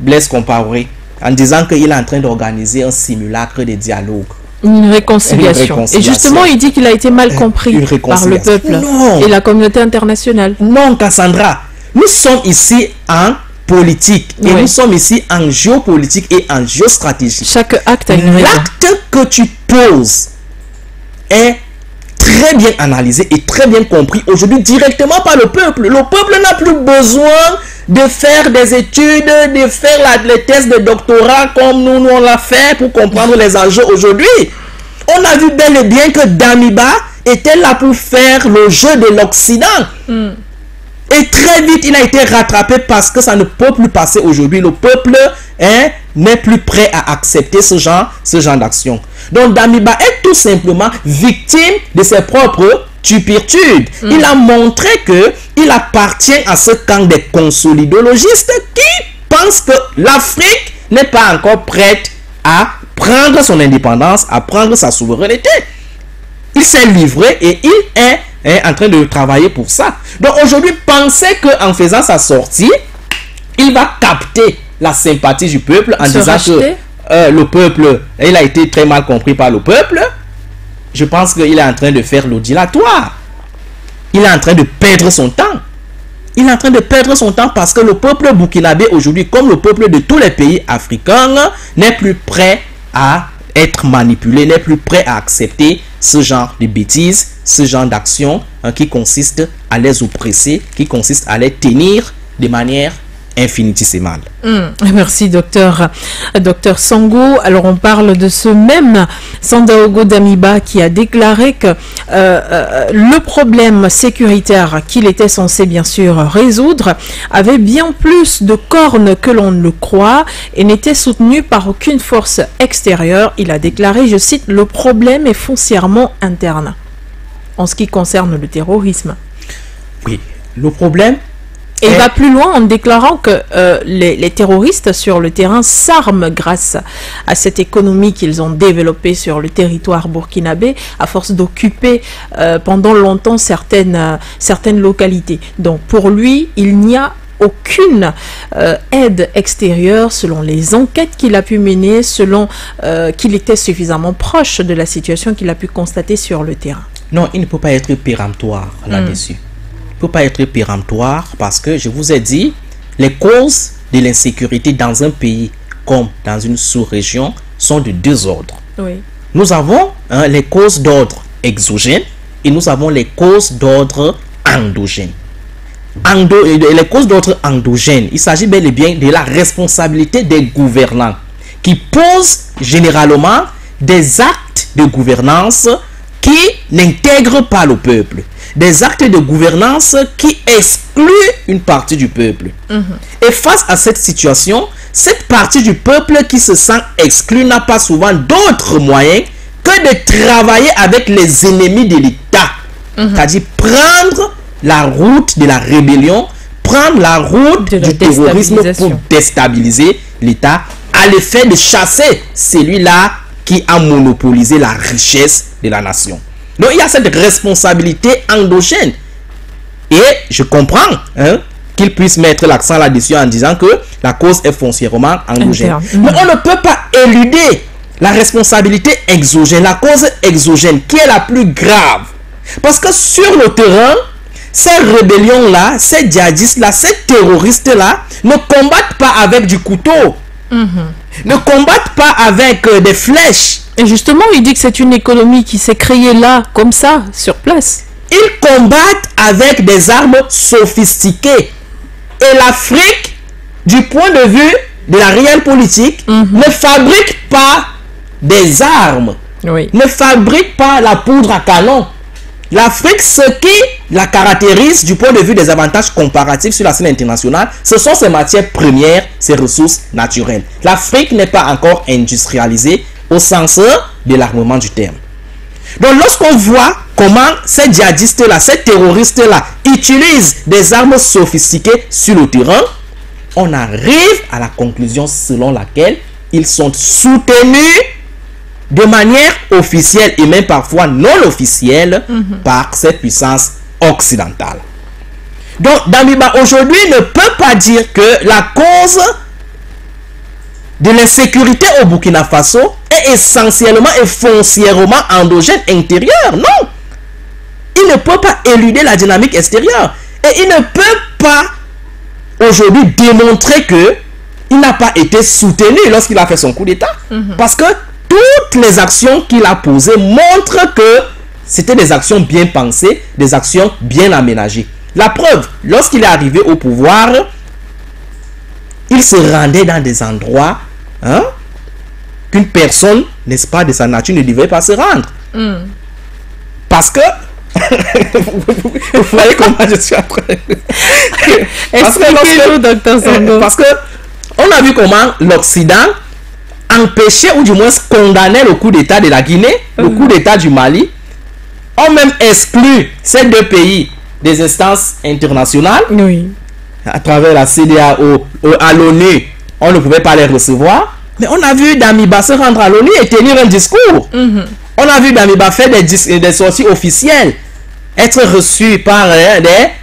Blaise Compaoré en disant qu'il est en train d'organiser un simulacre de dialogue. Une réconciliation. Et justement, il dit qu'il a été mal compris par le peuple et la communauté internationale. Non, Cassandra, nous sommes ici en politique et nous sommes ici en géopolitique et en géostratégie. Chaque acte a une raison. L'acte que tu poses est très bien analysé et très bien compris aujourd'hui directement par le peuple. Le peuple n'a plus besoin de faire des études, de faire les thèses de doctorat comme nous on l'a fait pour comprendre les enjeux aujourd'hui. On a vu bel et bien que Damiba était là pour faire le jeu de l'Occident. Et très vite, il a été rattrapé parce que ça ne peut plus passer aujourd'hui. Le peuple n'est plus prêt à accepter ce genre d'action. Donc, Damiba est tout simplement victime de ses propres turpitudes. Il a montré qu'il appartient à ce camp des consolidologistes qui pensent que l'Afrique n'est pas encore prête à prendre son indépendance, à prendre sa souveraineté. Il s'est livré et il est en train de travailler pour ça. Donc aujourd'hui, pensez qu'en faisant sa sortie, il va capter la sympathie du peuple en disant que le peuple, il a été très mal compris par le peuple. Je pense qu'il est en train de faire le dilatoire. Il est en train de perdre son temps. Il est en train de perdre son temps parce que le peuple burkinabé aujourd'hui, comme le peuple de tous les pays africains, n'est plus prêt à être manipulé, n'est plus prêt à accepter ce genre de bêtises, ce genre d'action qui consiste à les oppresser, qui consiste à les tenir de manière infinitésimal. Merci docteur Sango. Alors on parle de ce même Sandaogo Damiba qui a déclaré que le problème sécuritaire qu'il était censé bien sûr résoudre avait bien plus de cornes que l'on ne le croit et n'était soutenu par aucune force extérieure. Il a déclaré, je cite, le problème est foncièrement interne en ce qui concerne le terrorisme. Oui, le problème... Et il va plus loin en déclarant que les terroristes sur le terrain s'arment grâce à cette économie qu'ils ont développée sur le territoire burkinabé à force d'occuper pendant longtemps certaines localités. Donc pour lui, il n'y a aucune aide extérieure selon les enquêtes qu'il a pu mener, selon qu'il était suffisamment proche de la situation qu'il a pu constater sur le terrain. Non, il ne peut pas être péremptoire là-dessus. Peut pas être péremptoire parce que je vous ai dit, les causes de l'insécurité dans un pays comme dans une sous-région sont de deux ordres. Oui. Nous avons les causes d'ordre exogène et nous avons les causes d'ordre endogène. Les causes d'ordre endogène, il s'agit bel et bien de la responsabilité des gouvernants qui posent généralement des actes de gouvernance qui n'intègrent pas le peuple. Des actes de gouvernance qui excluent une partie du peuple. Et face à cette situation, cette partie du peuple qui se sent exclue n'a pas souvent d'autre moyen que de travailler avec les ennemis de l'État. C'est-à-dire prendre la route de la rébellion, prendre la route du terrorisme pour déstabiliser l'État, à l'effet de chasser celui-là qui a monopolisé la richesse de la nation. Donc, il y a cette responsabilité endogène. Et je comprends qu'il puisse mettre l'accent là-dessus en disant que la cause est foncièrement endogène. Mais on ne peut pas éluder la responsabilité exogène, la cause exogène qui est la plus grave. Parce que sur le terrain, ces rébellions-là, ces djihadistes-là, ces terroristes-là ne combattent pas avec du couteau. Ne combattent pas avec des flèches. Et justement, il dit que c'est une économie qui s'est créée là, comme ça, sur place. Ils combattent avec des armes sophistiquées. Et l'Afrique, du point de vue de la réelle politique, ne fabrique pas des armes. Ne fabrique pas la poudre à canon. L'Afrique, ce qui la caractérise du point de vue des avantages comparatifs sur la scène internationale, ce sont ses matières premières, ses ressources naturelles. L'Afrique n'est pas encore industrialisée au sens de l'armement du terme. Donc lorsqu'on voit comment ces djihadistes-là, ces terroristes-là utilisent des armes sophistiquées sur le terrain, on arrive à la conclusion selon laquelle ils sont soutenus de manière officielle et même parfois non officielle par ces puissances occidentales. Donc Damiba aujourd'hui ne peut pas dire que la cause de l'insécurité au Burkina Faso est essentiellement et foncièrement endogène intérieure. Non, il ne peut pas éluder la dynamique extérieure et il ne peut pas aujourd'hui démontrer que il n'a pas été soutenu lorsqu'il a fait son coup d'État, parce que toutes les actions qu'il a posées montrent que c'était des actions bien pensées, des actions bien aménagées. La preuve, lorsqu'il est arrivé au pouvoir, il se rendait dans des endroits qu'une personne, n'est-ce pas, de sa nature ne devait pas se rendre. Parce que... vous voyez comment je suis après. Expliquez-nous, docteur Sango. Parce que on a vu comment l'Occident empêchait ou du moins condamnait le coup d'État de la Guinée, le coup d'État du Mali, ont même exclu ces deux pays des instances internationales, à travers la CEDEAO, à l'ONU, on ne pouvait pas les recevoir. Mais on a vu Damiba se rendre à l'ONU et tenir un discours. On a vu Damiba faire des sorties officielles, être reçu par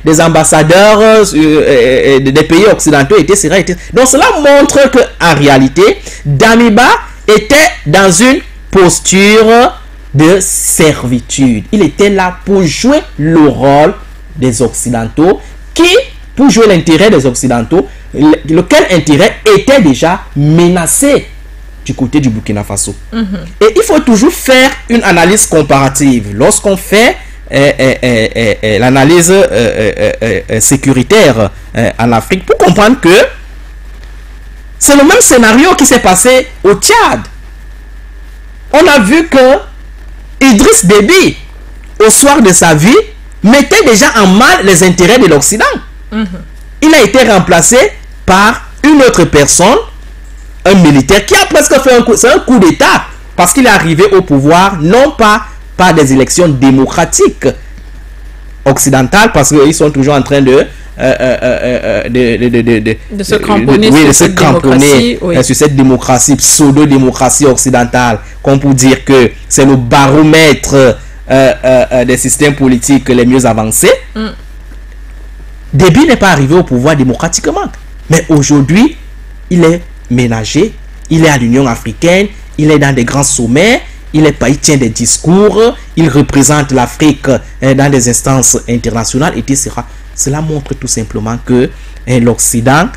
des ambassadeurs des pays occidentaux, etc. Donc cela montre qu'en réalité, Damiba était dans une posture de servitude. Il était là pour jouer le rôle des occidentaux, pour jouer l'intérêt des occidentaux, lequel intérêt était déjà menacé du côté du Burkina Faso. Et il faut toujours faire une analyse comparative. Lorsqu'on fait l'analyse sécuritaire en Afrique, pour comprendre que C'est le même scénario qui s'est passé au Tchad. On a vu que Idriss Déby, au soir de sa vie, mettait déjà en mal les intérêts de l'Occident. Mmh. Il a été remplacé par une autre personne, un militaire, qui a presque fait un coup d'État, parce qu'il est arrivé au pouvoir, non pas par des élections démocratiques occidentales, parce qu'ils sont toujours en train de se cramponner, sur cette démocratie, pseudo-démocratie occidentale, comme pour dire que c'est le baromètre des systèmes politiques les mieux avancés. Mm. Déby n'est pas arrivé au pouvoir démocratiquement. Mais aujourd'hui, il est ménagé, il est à l'Union africaine, il est dans des grands sommets, il tient des discours, il représente l'Afrique dans des instances internationales, etc. Cela montre tout simplement que l'Occident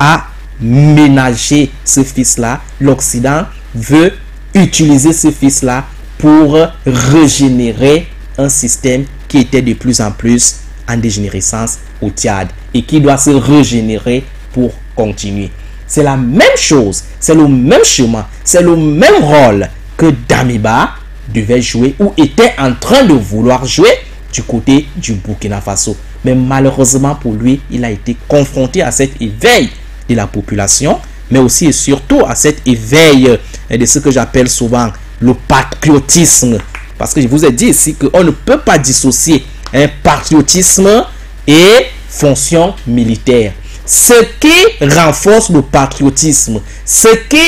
a ménagé ce fils-là. L'Occident veut utiliser ce fils-là pour régénérer un système qui était de plus en plus en dégénérescence au Tchad et qui doit se régénérer pour continuer. C'est la même chose, c'est le même chemin, c'est le même rôle que Damiba devait jouer ou était en train de vouloir jouer du côté du Burkina Faso. Mais malheureusement pour lui, il a été confronté à cet éveil de la population, mais aussi et surtout à cet éveil de ce que j'appelle souvent le patriotisme. Parce que je vous ai dit ici qu'on ne peut pas dissocier un patriotisme et fonction militaire. Ce qui renforce le patriotisme, ce qui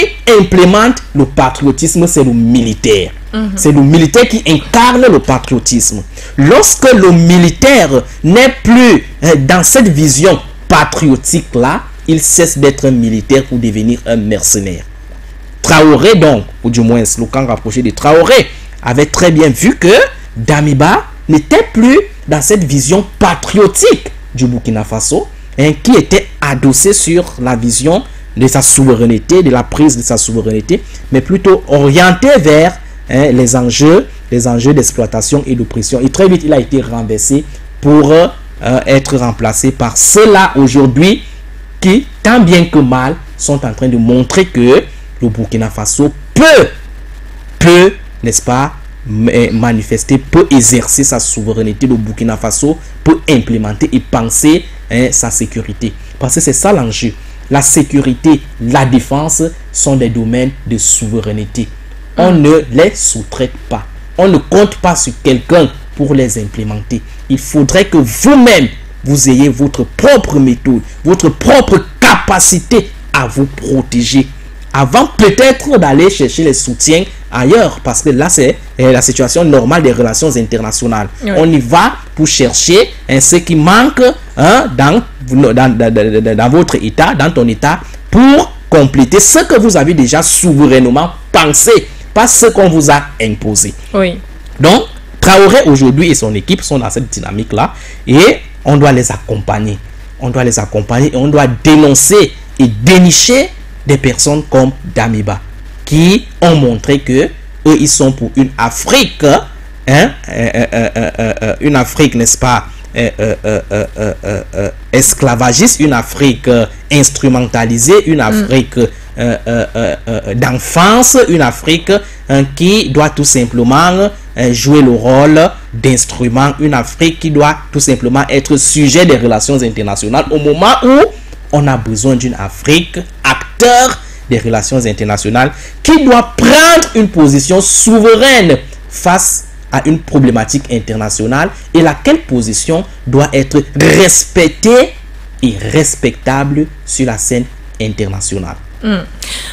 implémente le patriotisme, c'est le militaire. Mmh. C'est le militaire qui incarne le patriotisme. Lorsque le militaire n'est plus dans cette vision patriotique-là, il cesse d'être un militaire pour devenir un mercenaire. Traoré donc, ou du moins le camp rapproché de Traoré, avait très bien vu que Damiba n'était plus dans cette vision patriotique du Burkina Faso, hein, qui était adossé sur la vision de sa souveraineté, de la prise de sa souveraineté, mais plutôt orienté vers les enjeux d'exploitation et d'oppression. Et très vite, il a été renversé pour être remplacé par ceux-là aujourd'hui qui, tant bien que mal, sont en train de montrer que le Burkina Faso peut, n'est-ce pas, manifester, peut exercer sa souveraineté. Le Burkina Faso peut implémenter et penser sa sécurité. Parce que c'est ça l'enjeu. La sécurité, la défense sont des domaines de souveraineté. On ne les sous-traite pas. On ne compte pas sur quelqu'un pour les implémenter. Il faudrait que vous-même, vous ayez votre propre méthode, votre propre capacité à vous protéger, avant peut-être d'aller chercher les soutiens ailleurs, parce que là c'est la situation normale des relations internationales. Oui. On y va pour chercher ce qui manque dans votre état, dans ton état, pour compléter ce que vous avez déjà souverainement pensé, pas ce qu'on vous a imposé. Oui. Donc Traoré aujourd'hui et son équipe sont dans cette dynamique là et on doit les accompagner. On doit les accompagner et on doit dénoncer et dénicher des personnes comme Damiba qui ont montré que eux ils sont pour une Afrique, une Afrique, n'est-ce pas, esclavagiste, une Afrique instrumentalisée, une Afrique d'enfance, une Afrique qui doit tout simplement jouer le rôle d'instrument, une Afrique qui doit tout simplement être sujet des relations internationales au moment où on a besoin d'une Afrique acteur des relations internationales qui doit prendre une position souveraine face à une problématique internationale et laquelle position doit être respectée et respectable sur la scène internationale. Mmh.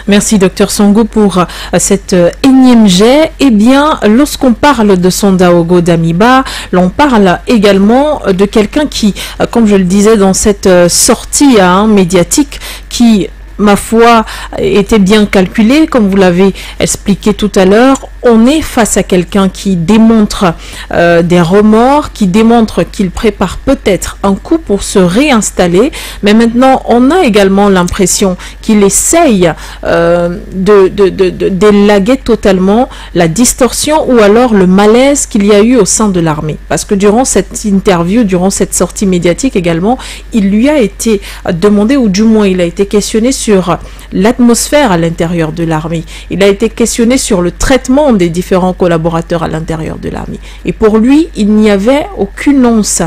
Merci Dr Sango pour cette énième jet. Eh bien, lorsqu'on parle de Sandaogo Damiba, l'on parle également de quelqu'un qui, comme je le disais dans cette sortie médiatique, qui, ma foi, était bien calculée, comme vous l'avez expliqué tout à l'heure. on est face à quelqu'un qui démontre des remords, qui démontre qu'il prépare peut-être un coup pour se réinstaller. Mais maintenant, on a également l'impression qu'il essaye d'élaguer totalement la distorsion ou alors le malaise qu'il y a eu au sein de l'armée. Parce que durant cette interview, durant cette sortie médiatique également, il lui a été demandé, ou du moins il a été questionné sur l'atmosphère à l'intérieur de l'armée. Il a été questionné sur le traitement des différents collaborateurs à l'intérieur de l'armée. Et pour lui, il n'y avait aucune once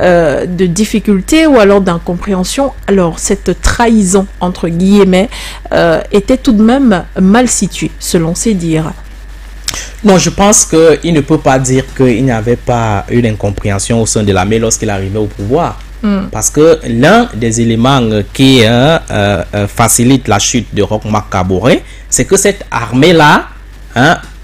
de difficulté ou alors d'incompréhension. Alors, cette trahison, entre guillemets, était tout de même mal située, selon ses dires. Non, je pense qu'il ne peut pas dire qu'il n'y avait pas eu d'incompréhension au sein de l'armée lorsqu'il arrivait au pouvoir. Parce que l'un des éléments qui facilite la chute de Roch Marc Kaboré, c'est que cette armée-là,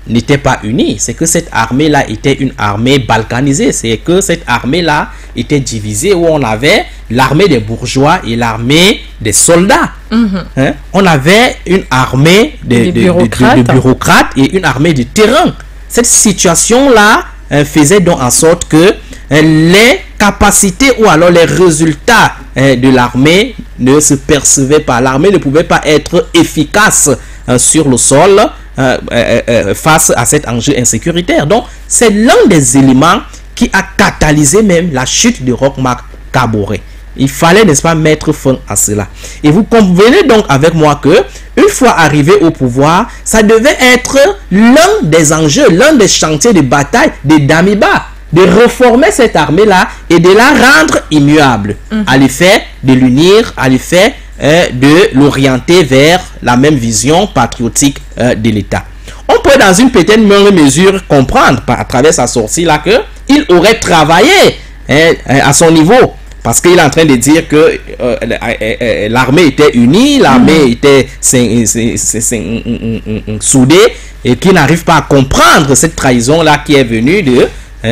n'était pas unie, c'est que cette armée-là était une armée balkanisée, c'est que cette armée-là était divisée, où on avait l'armée des bourgeois et l'armée des soldats. Hein? On avait une armée de bureaucrates et une armée de terrain. Cette situation-là faisait donc en sorte que les capacités ou alors les résultats de l'armée ne se percevaient pas. L'armée ne pouvait pas être efficace sur le sol face à cet enjeu insécuritaire. Donc, c'est l'un des éléments qui a catalysé même la chute de Roch Marc Kaboré. Il fallait, n'est-ce pas, mettre fin à cela. Et vous convenez donc avec moi que, une fois arrivé au pouvoir, ça devait être l'un des enjeux, l'un des chantiers de bataille de Damiba, de reformer cette armée-là et de la rendre immuable, à l'effet de l'unir, à l'effet de l'orienter vers la même vision patriotique de l'État. On peut dans une peut-être mesure comprendre à travers sa sortie là qu'il aurait travaillé à son niveau, parce qu'il est en train de dire que l'armée était unie, l'armée était soudée, et qu'il n'arrive pas à comprendre cette trahison là qui est venue de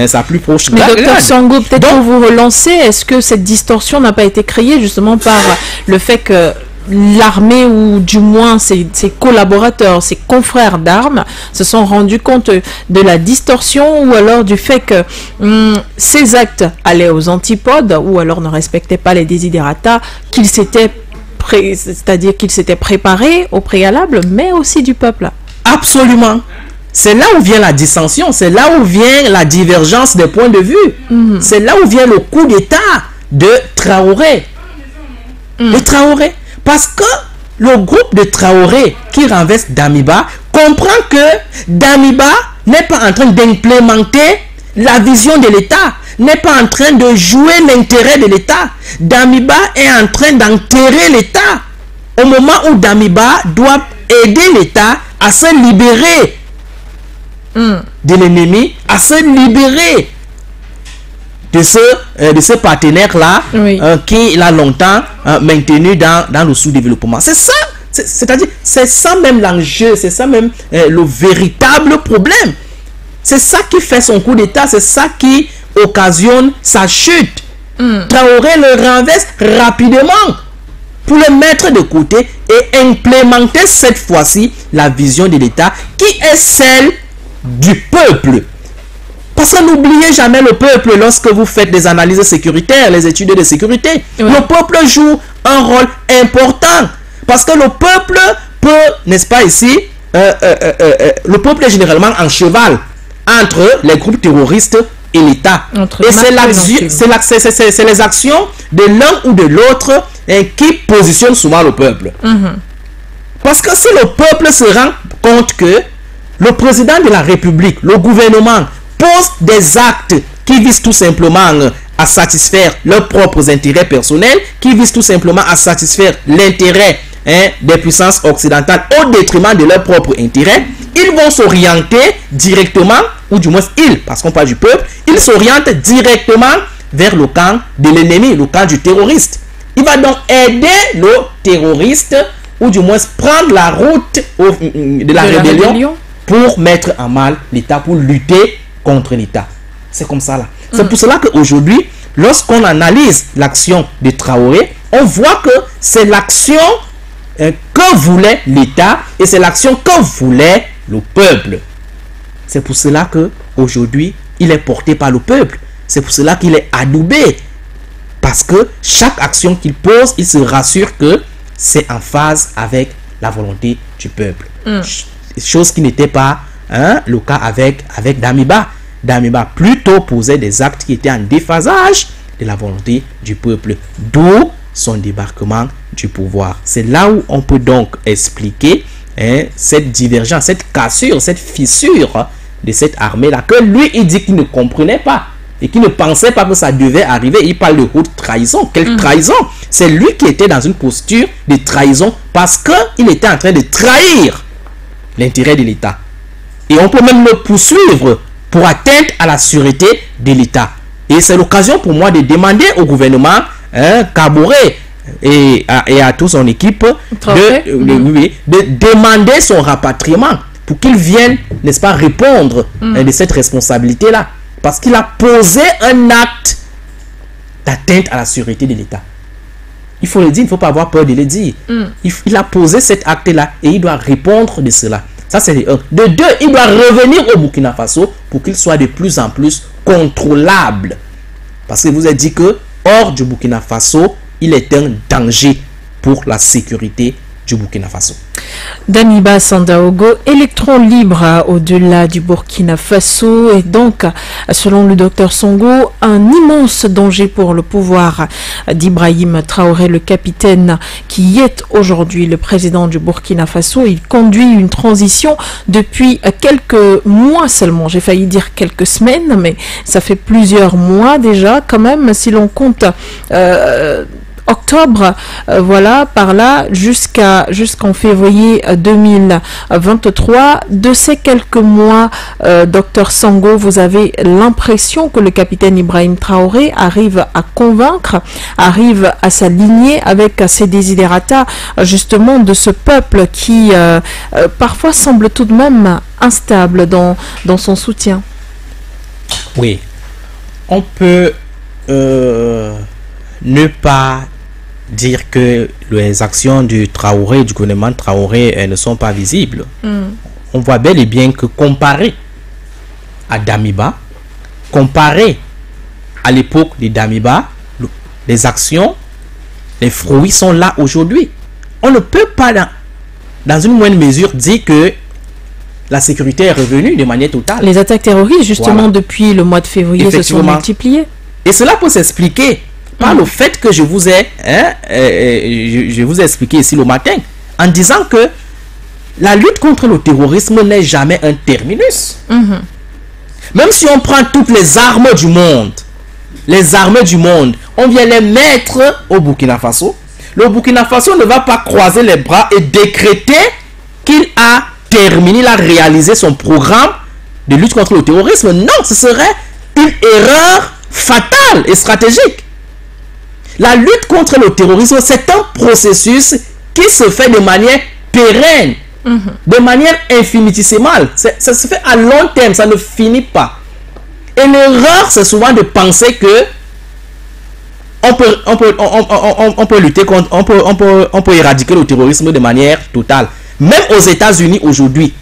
sa plus proche. Mais docteur Sango, peut-être pour vous relancer, est-ce que cette distorsion n'a pas été créée justement par le fait que l'armée, ou du moins ses collaborateurs, ses confrères d'armes, se sont rendus compte de la distorsion, ou alors du fait que ces actes allaient aux antipodes, ou alors ne respectaient pas les desiderata qu'ils s'étaient préparés au préalable, mais aussi du peuple? Absolument. C'est là où vient la dissension, c'est là où vient la divergence des points de vue. C'est là où vient le coup d'état de Traoré. De Traoré. Parce que le groupe de Traoré qui renverse Damiba comprend que Damiba n'est pas en train d'implémenter la vision de l'État, n'est pas en train de jouer l'intérêt de l'État. Damiba est en train d'enterrer l'État. Au moment où Damiba doit aider l'État à se libérer de l'ennemi, à se libérer de ce partenaire-là, qui l'a longtemps maintenu dans le sous-développement. C'est ça, c'est-à-dire, c'est ça même l'enjeu, c'est ça même le véritable problème. C'est ça qui fait son coup d'état, c'est ça qui occasionne sa chute. Traoré le renverse rapidement pour le mettre de côté et implémenter cette fois-ci la vision de l'État qui est celle du peuple. Parce que n'oubliez jamais le peuple lorsque vous faites des analyses sécuritaires, les études de sécurité. Le peuple joue un rôle important, parce que le peuple peut, n'est-ce pas ici, le peuple est généralement en cheval entre les groupes terroristes et l'État. Et c'est les actions de l'un ou de l'autre qui positionnent souvent le peuple. Parce que si le peuple se rend compte que le président de la République, le gouvernement, pose des actes qui visent tout simplement à satisfaire leurs propres intérêts personnels, qui visent tout simplement à satisfaire l'intérêt des puissances occidentales au détriment de leurs propres intérêts, ils vont s'orienter directement, ou du moins ils, parce qu'on parle du peuple, ils s'orientent directement vers le camp de l'ennemi, le camp du terroriste. Il va donc aider le terroriste, ou du moins prendre la route de la rébellion pour mettre en mal l'État, pour lutter contre l'État. C'est comme ça là. C'est pour cela qu'aujourd'hui, lorsqu'on analyse l'action de Traoré, on voit que c'est l'action que voulait l'État et c'est l'action que voulait le peuple. C'est pour cela qu'aujourd'hui, il est porté par le peuple. C'est pour cela qu'il est adoubé. Parce que chaque action qu'il pose, il se rassure que c'est en phase avec la volonté du peuple. Chose qui n'était pas le cas avec Damiba. Damiba plutôt posait des actes qui étaient en déphasage de la volonté du peuple. D'où son débarquement du pouvoir. C'est là où on peut donc expliquer cette divergence, cette cassure, cette fissure de cette armée-là, que lui, il dit qu'il ne comprenait pas et qu'il ne pensait pas que ça devait arriver. Il parle de haute trahison. Quelle trahison? C'est lui qui était dans une posture de trahison parce qu'il était en train de trahir l'intérêt de l'État. Et on peut même le poursuivre pour atteinte à la sûreté de l'État. Et c'est l'occasion pour moi de demander au gouvernement Kaboré et à toute son équipe de demander son rapatriement pour qu'il vienne, n'est-ce pas, répondre de cette responsabilité-là. Parce qu'il a posé un acte d'atteinte à la sûreté de l'État. Il faut le dire, il ne faut pas avoir peur de le dire. Il a posé cet acte-là et il doit répondre de cela. Ça, c'est de un. De deux, il doit revenir au Burkina Faso pour qu'il soit de plus en plus contrôlable. Parce que vous avez dit que hors du Burkina Faso, il est un danger pour la sécurité du Burkina Faso. Damiba Sandaogo, électron libre au-delà du Burkina Faso, et donc, selon le docteur Sango, un immense danger pour le pouvoir d'Ibrahim Traoré, le capitaine qui est aujourd'hui le président du Burkina Faso. Il conduit une transition depuis quelques mois seulement, j'ai failli dire quelques semaines, mais ça fait plusieurs mois déjà quand même, si l'on compte octobre, voilà, par là, jusqu'en février 2023. De ces quelques mois, docteur Sango, vous avez l'impression que le capitaine Ibrahim Traoré arrive à convaincre, arrive à s'aligner avec ses desiderata, justement, de ce peuple qui, parfois, semble tout de même instable dans son soutien? Oui. On peut ne pas dire que les actions du Traoré, du gouvernement Traoré, ne sont pas visibles. On voit bel et bien que comparé à Damiba, comparé à l'époque de Damiba, les actions, les fruits sont là aujourd'hui. On ne peut pas dans une moindre mesure dire que la sécurité est revenue de manière totale. Les attaques terroristes, justement, voilà, depuis le mois de février se sont multipliées. Et cela peut s'expliquer par le fait que je vous ai je vous ai expliqué ici le matin en disant que la lutte contre le terrorisme n'est jamais un terminus. Même si on prend toutes les armes du monde, on vient les mettre au Burkina Faso, le Burkina Faso ne va pas croiser les bras et décréter qu'il a terminé, il a réalisé son programme de lutte contre le terrorisme. Non, ce serait une erreur fatale et stratégique. La lutte contre le terrorisme, c'est un processus qui se fait de manière pérenne, de manière infinitésimale. Ça se fait à long terme, ça ne finit pas. Et l'erreur, c'est souvent de penser que on peut éradiquer le terrorisme de manière totale. Même aux États-Unis aujourd'hui,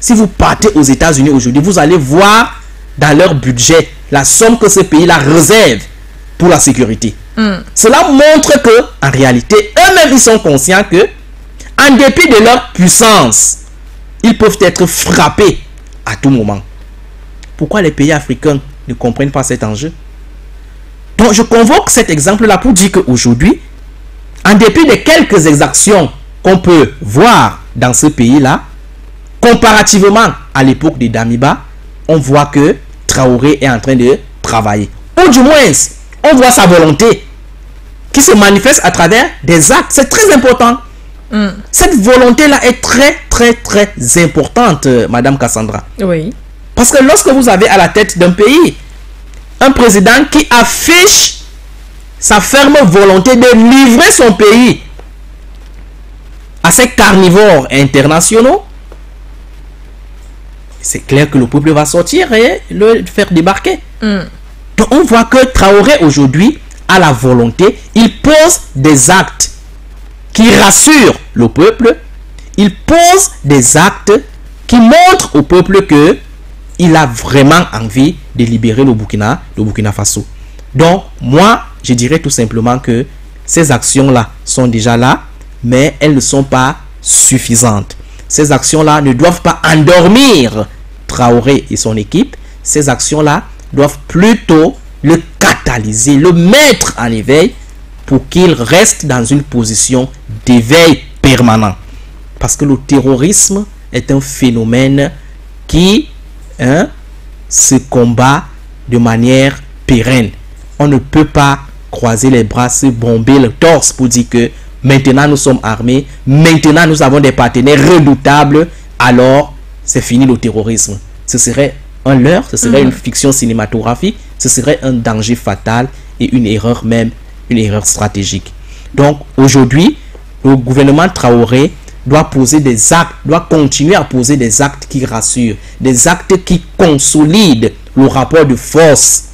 si vous partez aux États-Unis aujourd'hui, vous allez voir dans leur budget la somme que ce pays-là réserve pour la sécurité. Cela montre que, en réalité, eux-mêmes, ils sont conscients que, en dépit de leur puissance, ils peuvent être frappés à tout moment. Pourquoi les pays africains ne comprennent pas cet enjeu? Donc, je convoque cet exemple-là pour dire qu'aujourd'hui, en dépit de quelques exactions qu'on peut voir dans ce pays-là, comparativement à l'époque de Damiba, on voit que Traoré est en train de travailler. Ou du moins, on voit sa volonté qui se manifeste à travers des actes. C'est très important. Cette volonté-là est très, très, très importante, Madame Cassandra. Oui. Parce que lorsque vous avez à la tête d'un pays un président qui affiche sa ferme volonté de livrer son pays à ces carnivores internationaux, c'est clair que le peuple va sortir et le faire débarquer. Donc on voit que Traoré aujourd'hui a la volonté, il pose des actes qui rassurent le peuple, il pose des actes qui montre au peuple que il a vraiment envie de libérer le Burkina Faso. Donc, moi, je dirais tout simplement que ces actions-là sont déjà là, mais elles ne sont pas suffisantes. Ces actions-là ne doivent pas endormir Traoré et son équipe. Ces actions-là doivent plutôt le catalyser, le mettre en éveil pour qu'il reste dans une position d'éveil permanent. Parce que le terrorisme est un phénomène qui se combat de manière pérenne. On ne peut pas croiser les bras, se bomber le torse pour dire que maintenant nous sommes armés, maintenant nous avons des partenaires redoutables, alors c'est fini le terrorisme. Ce serait un leurre, ce serait une fiction cinématographique, ce serait un danger fatal et une erreur même, une erreur stratégique. Donc aujourd'hui, le gouvernement Traoré doit poser des actes, doit continuer à poser des actes qui rassurent, des actes qui consolident le rapport de force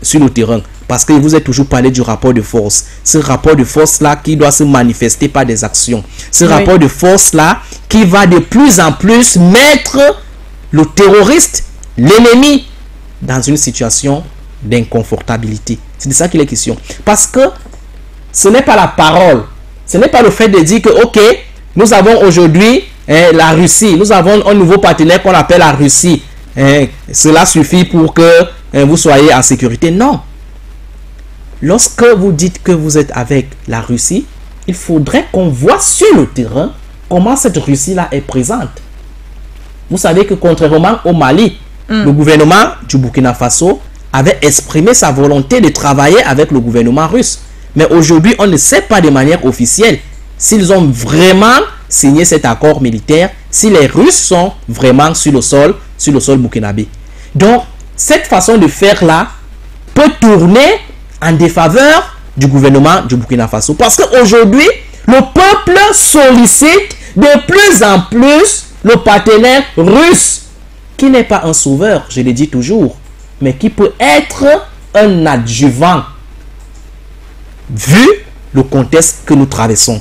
sur le terrain. Parce que je vous ai toujours parlé du rapport de force. Ce rapport de force-là qui doit se manifester par des actions. Ce rapport de force-là qui va de plus en plus mettre le terroriste, l'ennemi, dans une situation d'inconfortabilité. C'est de ça qu'il est question. Parce que ce n'est pas la parole. Ce n'est pas le fait de dire que, ok, nous avons aujourd'hui la Russie. Nous avons un nouveau partenaire qu'on appelle la Russie. Cela suffit pour que vous soyez en sécurité. Non. Lorsque vous dites que vous êtes avec la Russie, il faudrait qu'on voit sur le terrain comment cette Russie-là est présente. Vous savez que contrairement au Mali, le gouvernement du Burkina Faso avait exprimé sa volonté de travailler avec le gouvernement russe. Mais aujourd'hui, on ne sait pas de manière officielle s'ils ont vraiment signé cet accord militaire, si les Russes sont vraiment sur le sol burkinabé. Donc, cette façon de faire-là peut tourner en défaveur du gouvernement du Burkina Faso. Parce qu'aujourd'hui, le peuple sollicite de plus en plus le partenaire russe, qui n'est pas un sauveur, je le dis toujours, mais qui peut être un adjuvant, vu le contexte que nous traversons.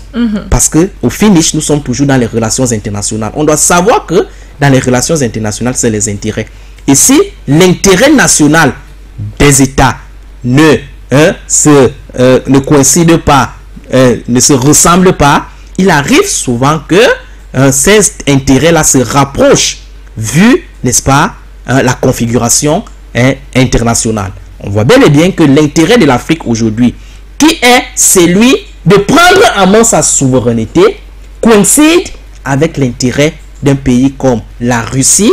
Parce qu'au finish, nous sommes toujours dans les relations internationales. On doit savoir que dans les relations internationales, c'est les intérêts. Et si l'intérêt national des États ne coïncide pas, ne se ressemble pas, il arrive souvent que ces intérêts-là se rapprochent, vu, n'est-ce pas, la configuration internationale. On voit bel et bien que l'intérêt de l'Afrique aujourd'hui, qui est celui de prendre en main sa souveraineté, coïncide avec l'intérêt d'un pays comme la Russie,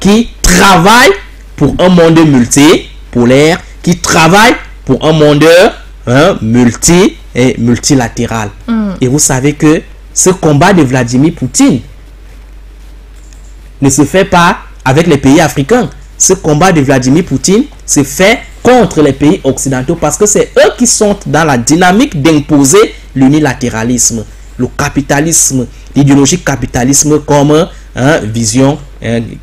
qui travaille pour un monde multipolaire, qui travaille pour un monde multilatéral. Et vous savez que ce combat de Vladimir Poutine ne se fait pas avec les pays africains. Ce combat de Vladimir Poutine se fait contre les pays occidentaux, parce que c'est eux qui sont dans la dynamique d'imposer l'unilatéralisme, le capitalisme, l'idéologie capitalisme comme vision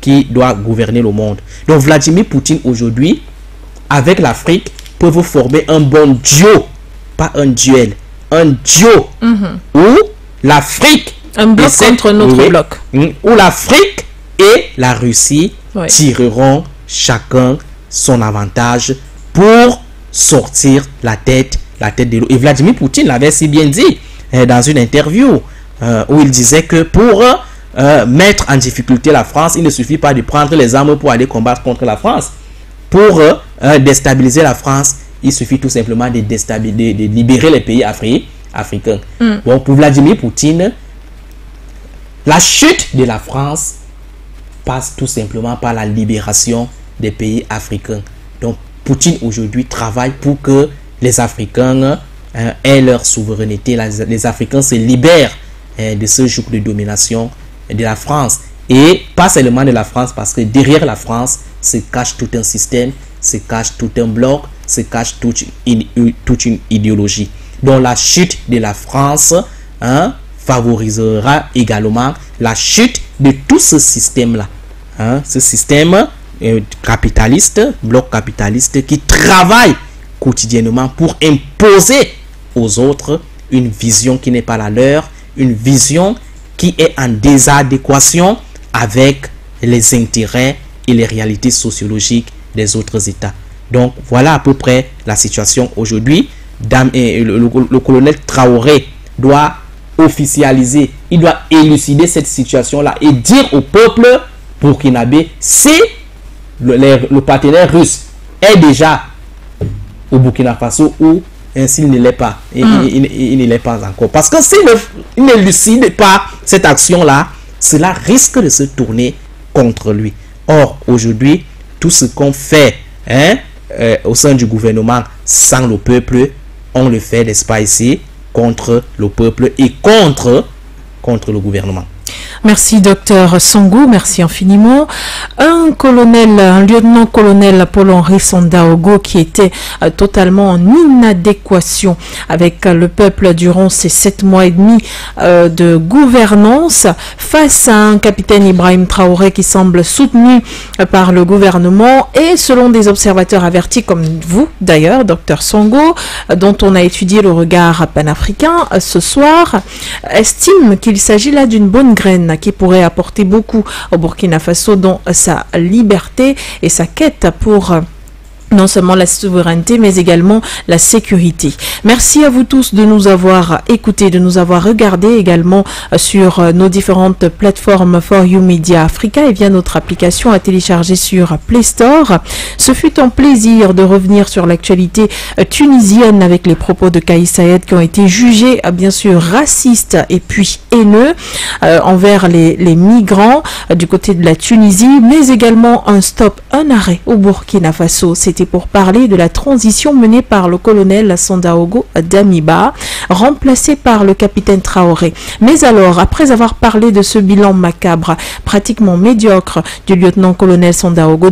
qui doit gouverner le monde. Donc Vladimir Poutine aujourd'hui, avec l'Afrique, peut vous former un bon duo, pas un duel, un duo où l'Afrique, un bloc contre notre bloc, où l'Afrique et la Russie tireront chacun son avantage pour sortir la tête de l'eau. Et Vladimir Poutine l'avait si bien dit dans une interview où il disait que pour mettre en difficulté la France, il ne suffit pas de prendre les armes pour aller combattre contre la France. Pour déstabiliser la France, il suffit tout simplement de libérer les pays africains. Bon, pour Vladimir Poutine, la chute de la France passe tout simplement par la libération des pays africains. Donc, Poutine aujourd'hui travaille pour que les Africains aient leur souveraineté. Les Africains se libèrent de ce joug de domination de la France. Et pas seulement de la France, parce que derrière la France se cache tout un système, se cache tout un bloc, se cache toute une idéologie. Donc, la chute de la France favorisera également la chute de tout ce système-là. Ce système capitaliste, bloc capitaliste, qui travaille quotidiennement pour imposer aux autres une vision qui n'est pas la leur, une vision qui est en désadéquation avec les intérêts et les réalités sociologiques des autres États. Donc voilà à peu près la situation aujourd'hui. Le colonel Traoré doit officialiser, il doit élucider cette situation-là et dire au peuple burkinabé si le partenaire russe est déjà au Burkina Faso ou s'il ne l'est pas. Il ne l'est pas encore. Parce que s'il n'élucide pas cette action-là, cela risque de se tourner contre lui. Or, aujourd'hui, tout ce qu'on fait au sein du gouvernement sans le peuple, on le fait, n'est-ce pas, ici, contre le peuple et contre le gouvernement. Merci docteur Sangou, merci infiniment. Un lieutenant-colonel Paul-Henri Sandaogo qui était totalement en inadéquation avec le peuple durant ces 7 mois et demi de gouvernance face à un capitaine Ibrahim Traoré qui semble soutenu par le gouvernement et selon des observateurs avertis comme vous d'ailleurs, docteur Sangou, dont on a étudié le regard panafricain ce soir, estime qu'il s'agit là d'une bonne graine qui pourrait apporter beaucoup au Burkina Faso dans sa liberté et sa quête pour non seulement la souveraineté, mais également la sécurité. Merci à vous tous de nous avoir écoutés, de nous avoir regardés également sur nos différentes plateformes For You Media Africa et via notre application à télécharger sur Play Store. Ce fut un plaisir de revenir sur l'actualité tunisienne avec les propos de Kaïs Saïed qui ont été jugés, bien sûr, racistes et puis haineux envers les migrants du côté de la Tunisie, mais également un stop, un arrêt au Burkina Faso. C'était pour parler de la transition menée par le colonel Sandaogo Damiba, remplacé par le capitaine Traoré. Mais alors, après avoir parlé de ce bilan macabre, pratiquement médiocre, du lieutenant-colonel Sandaogo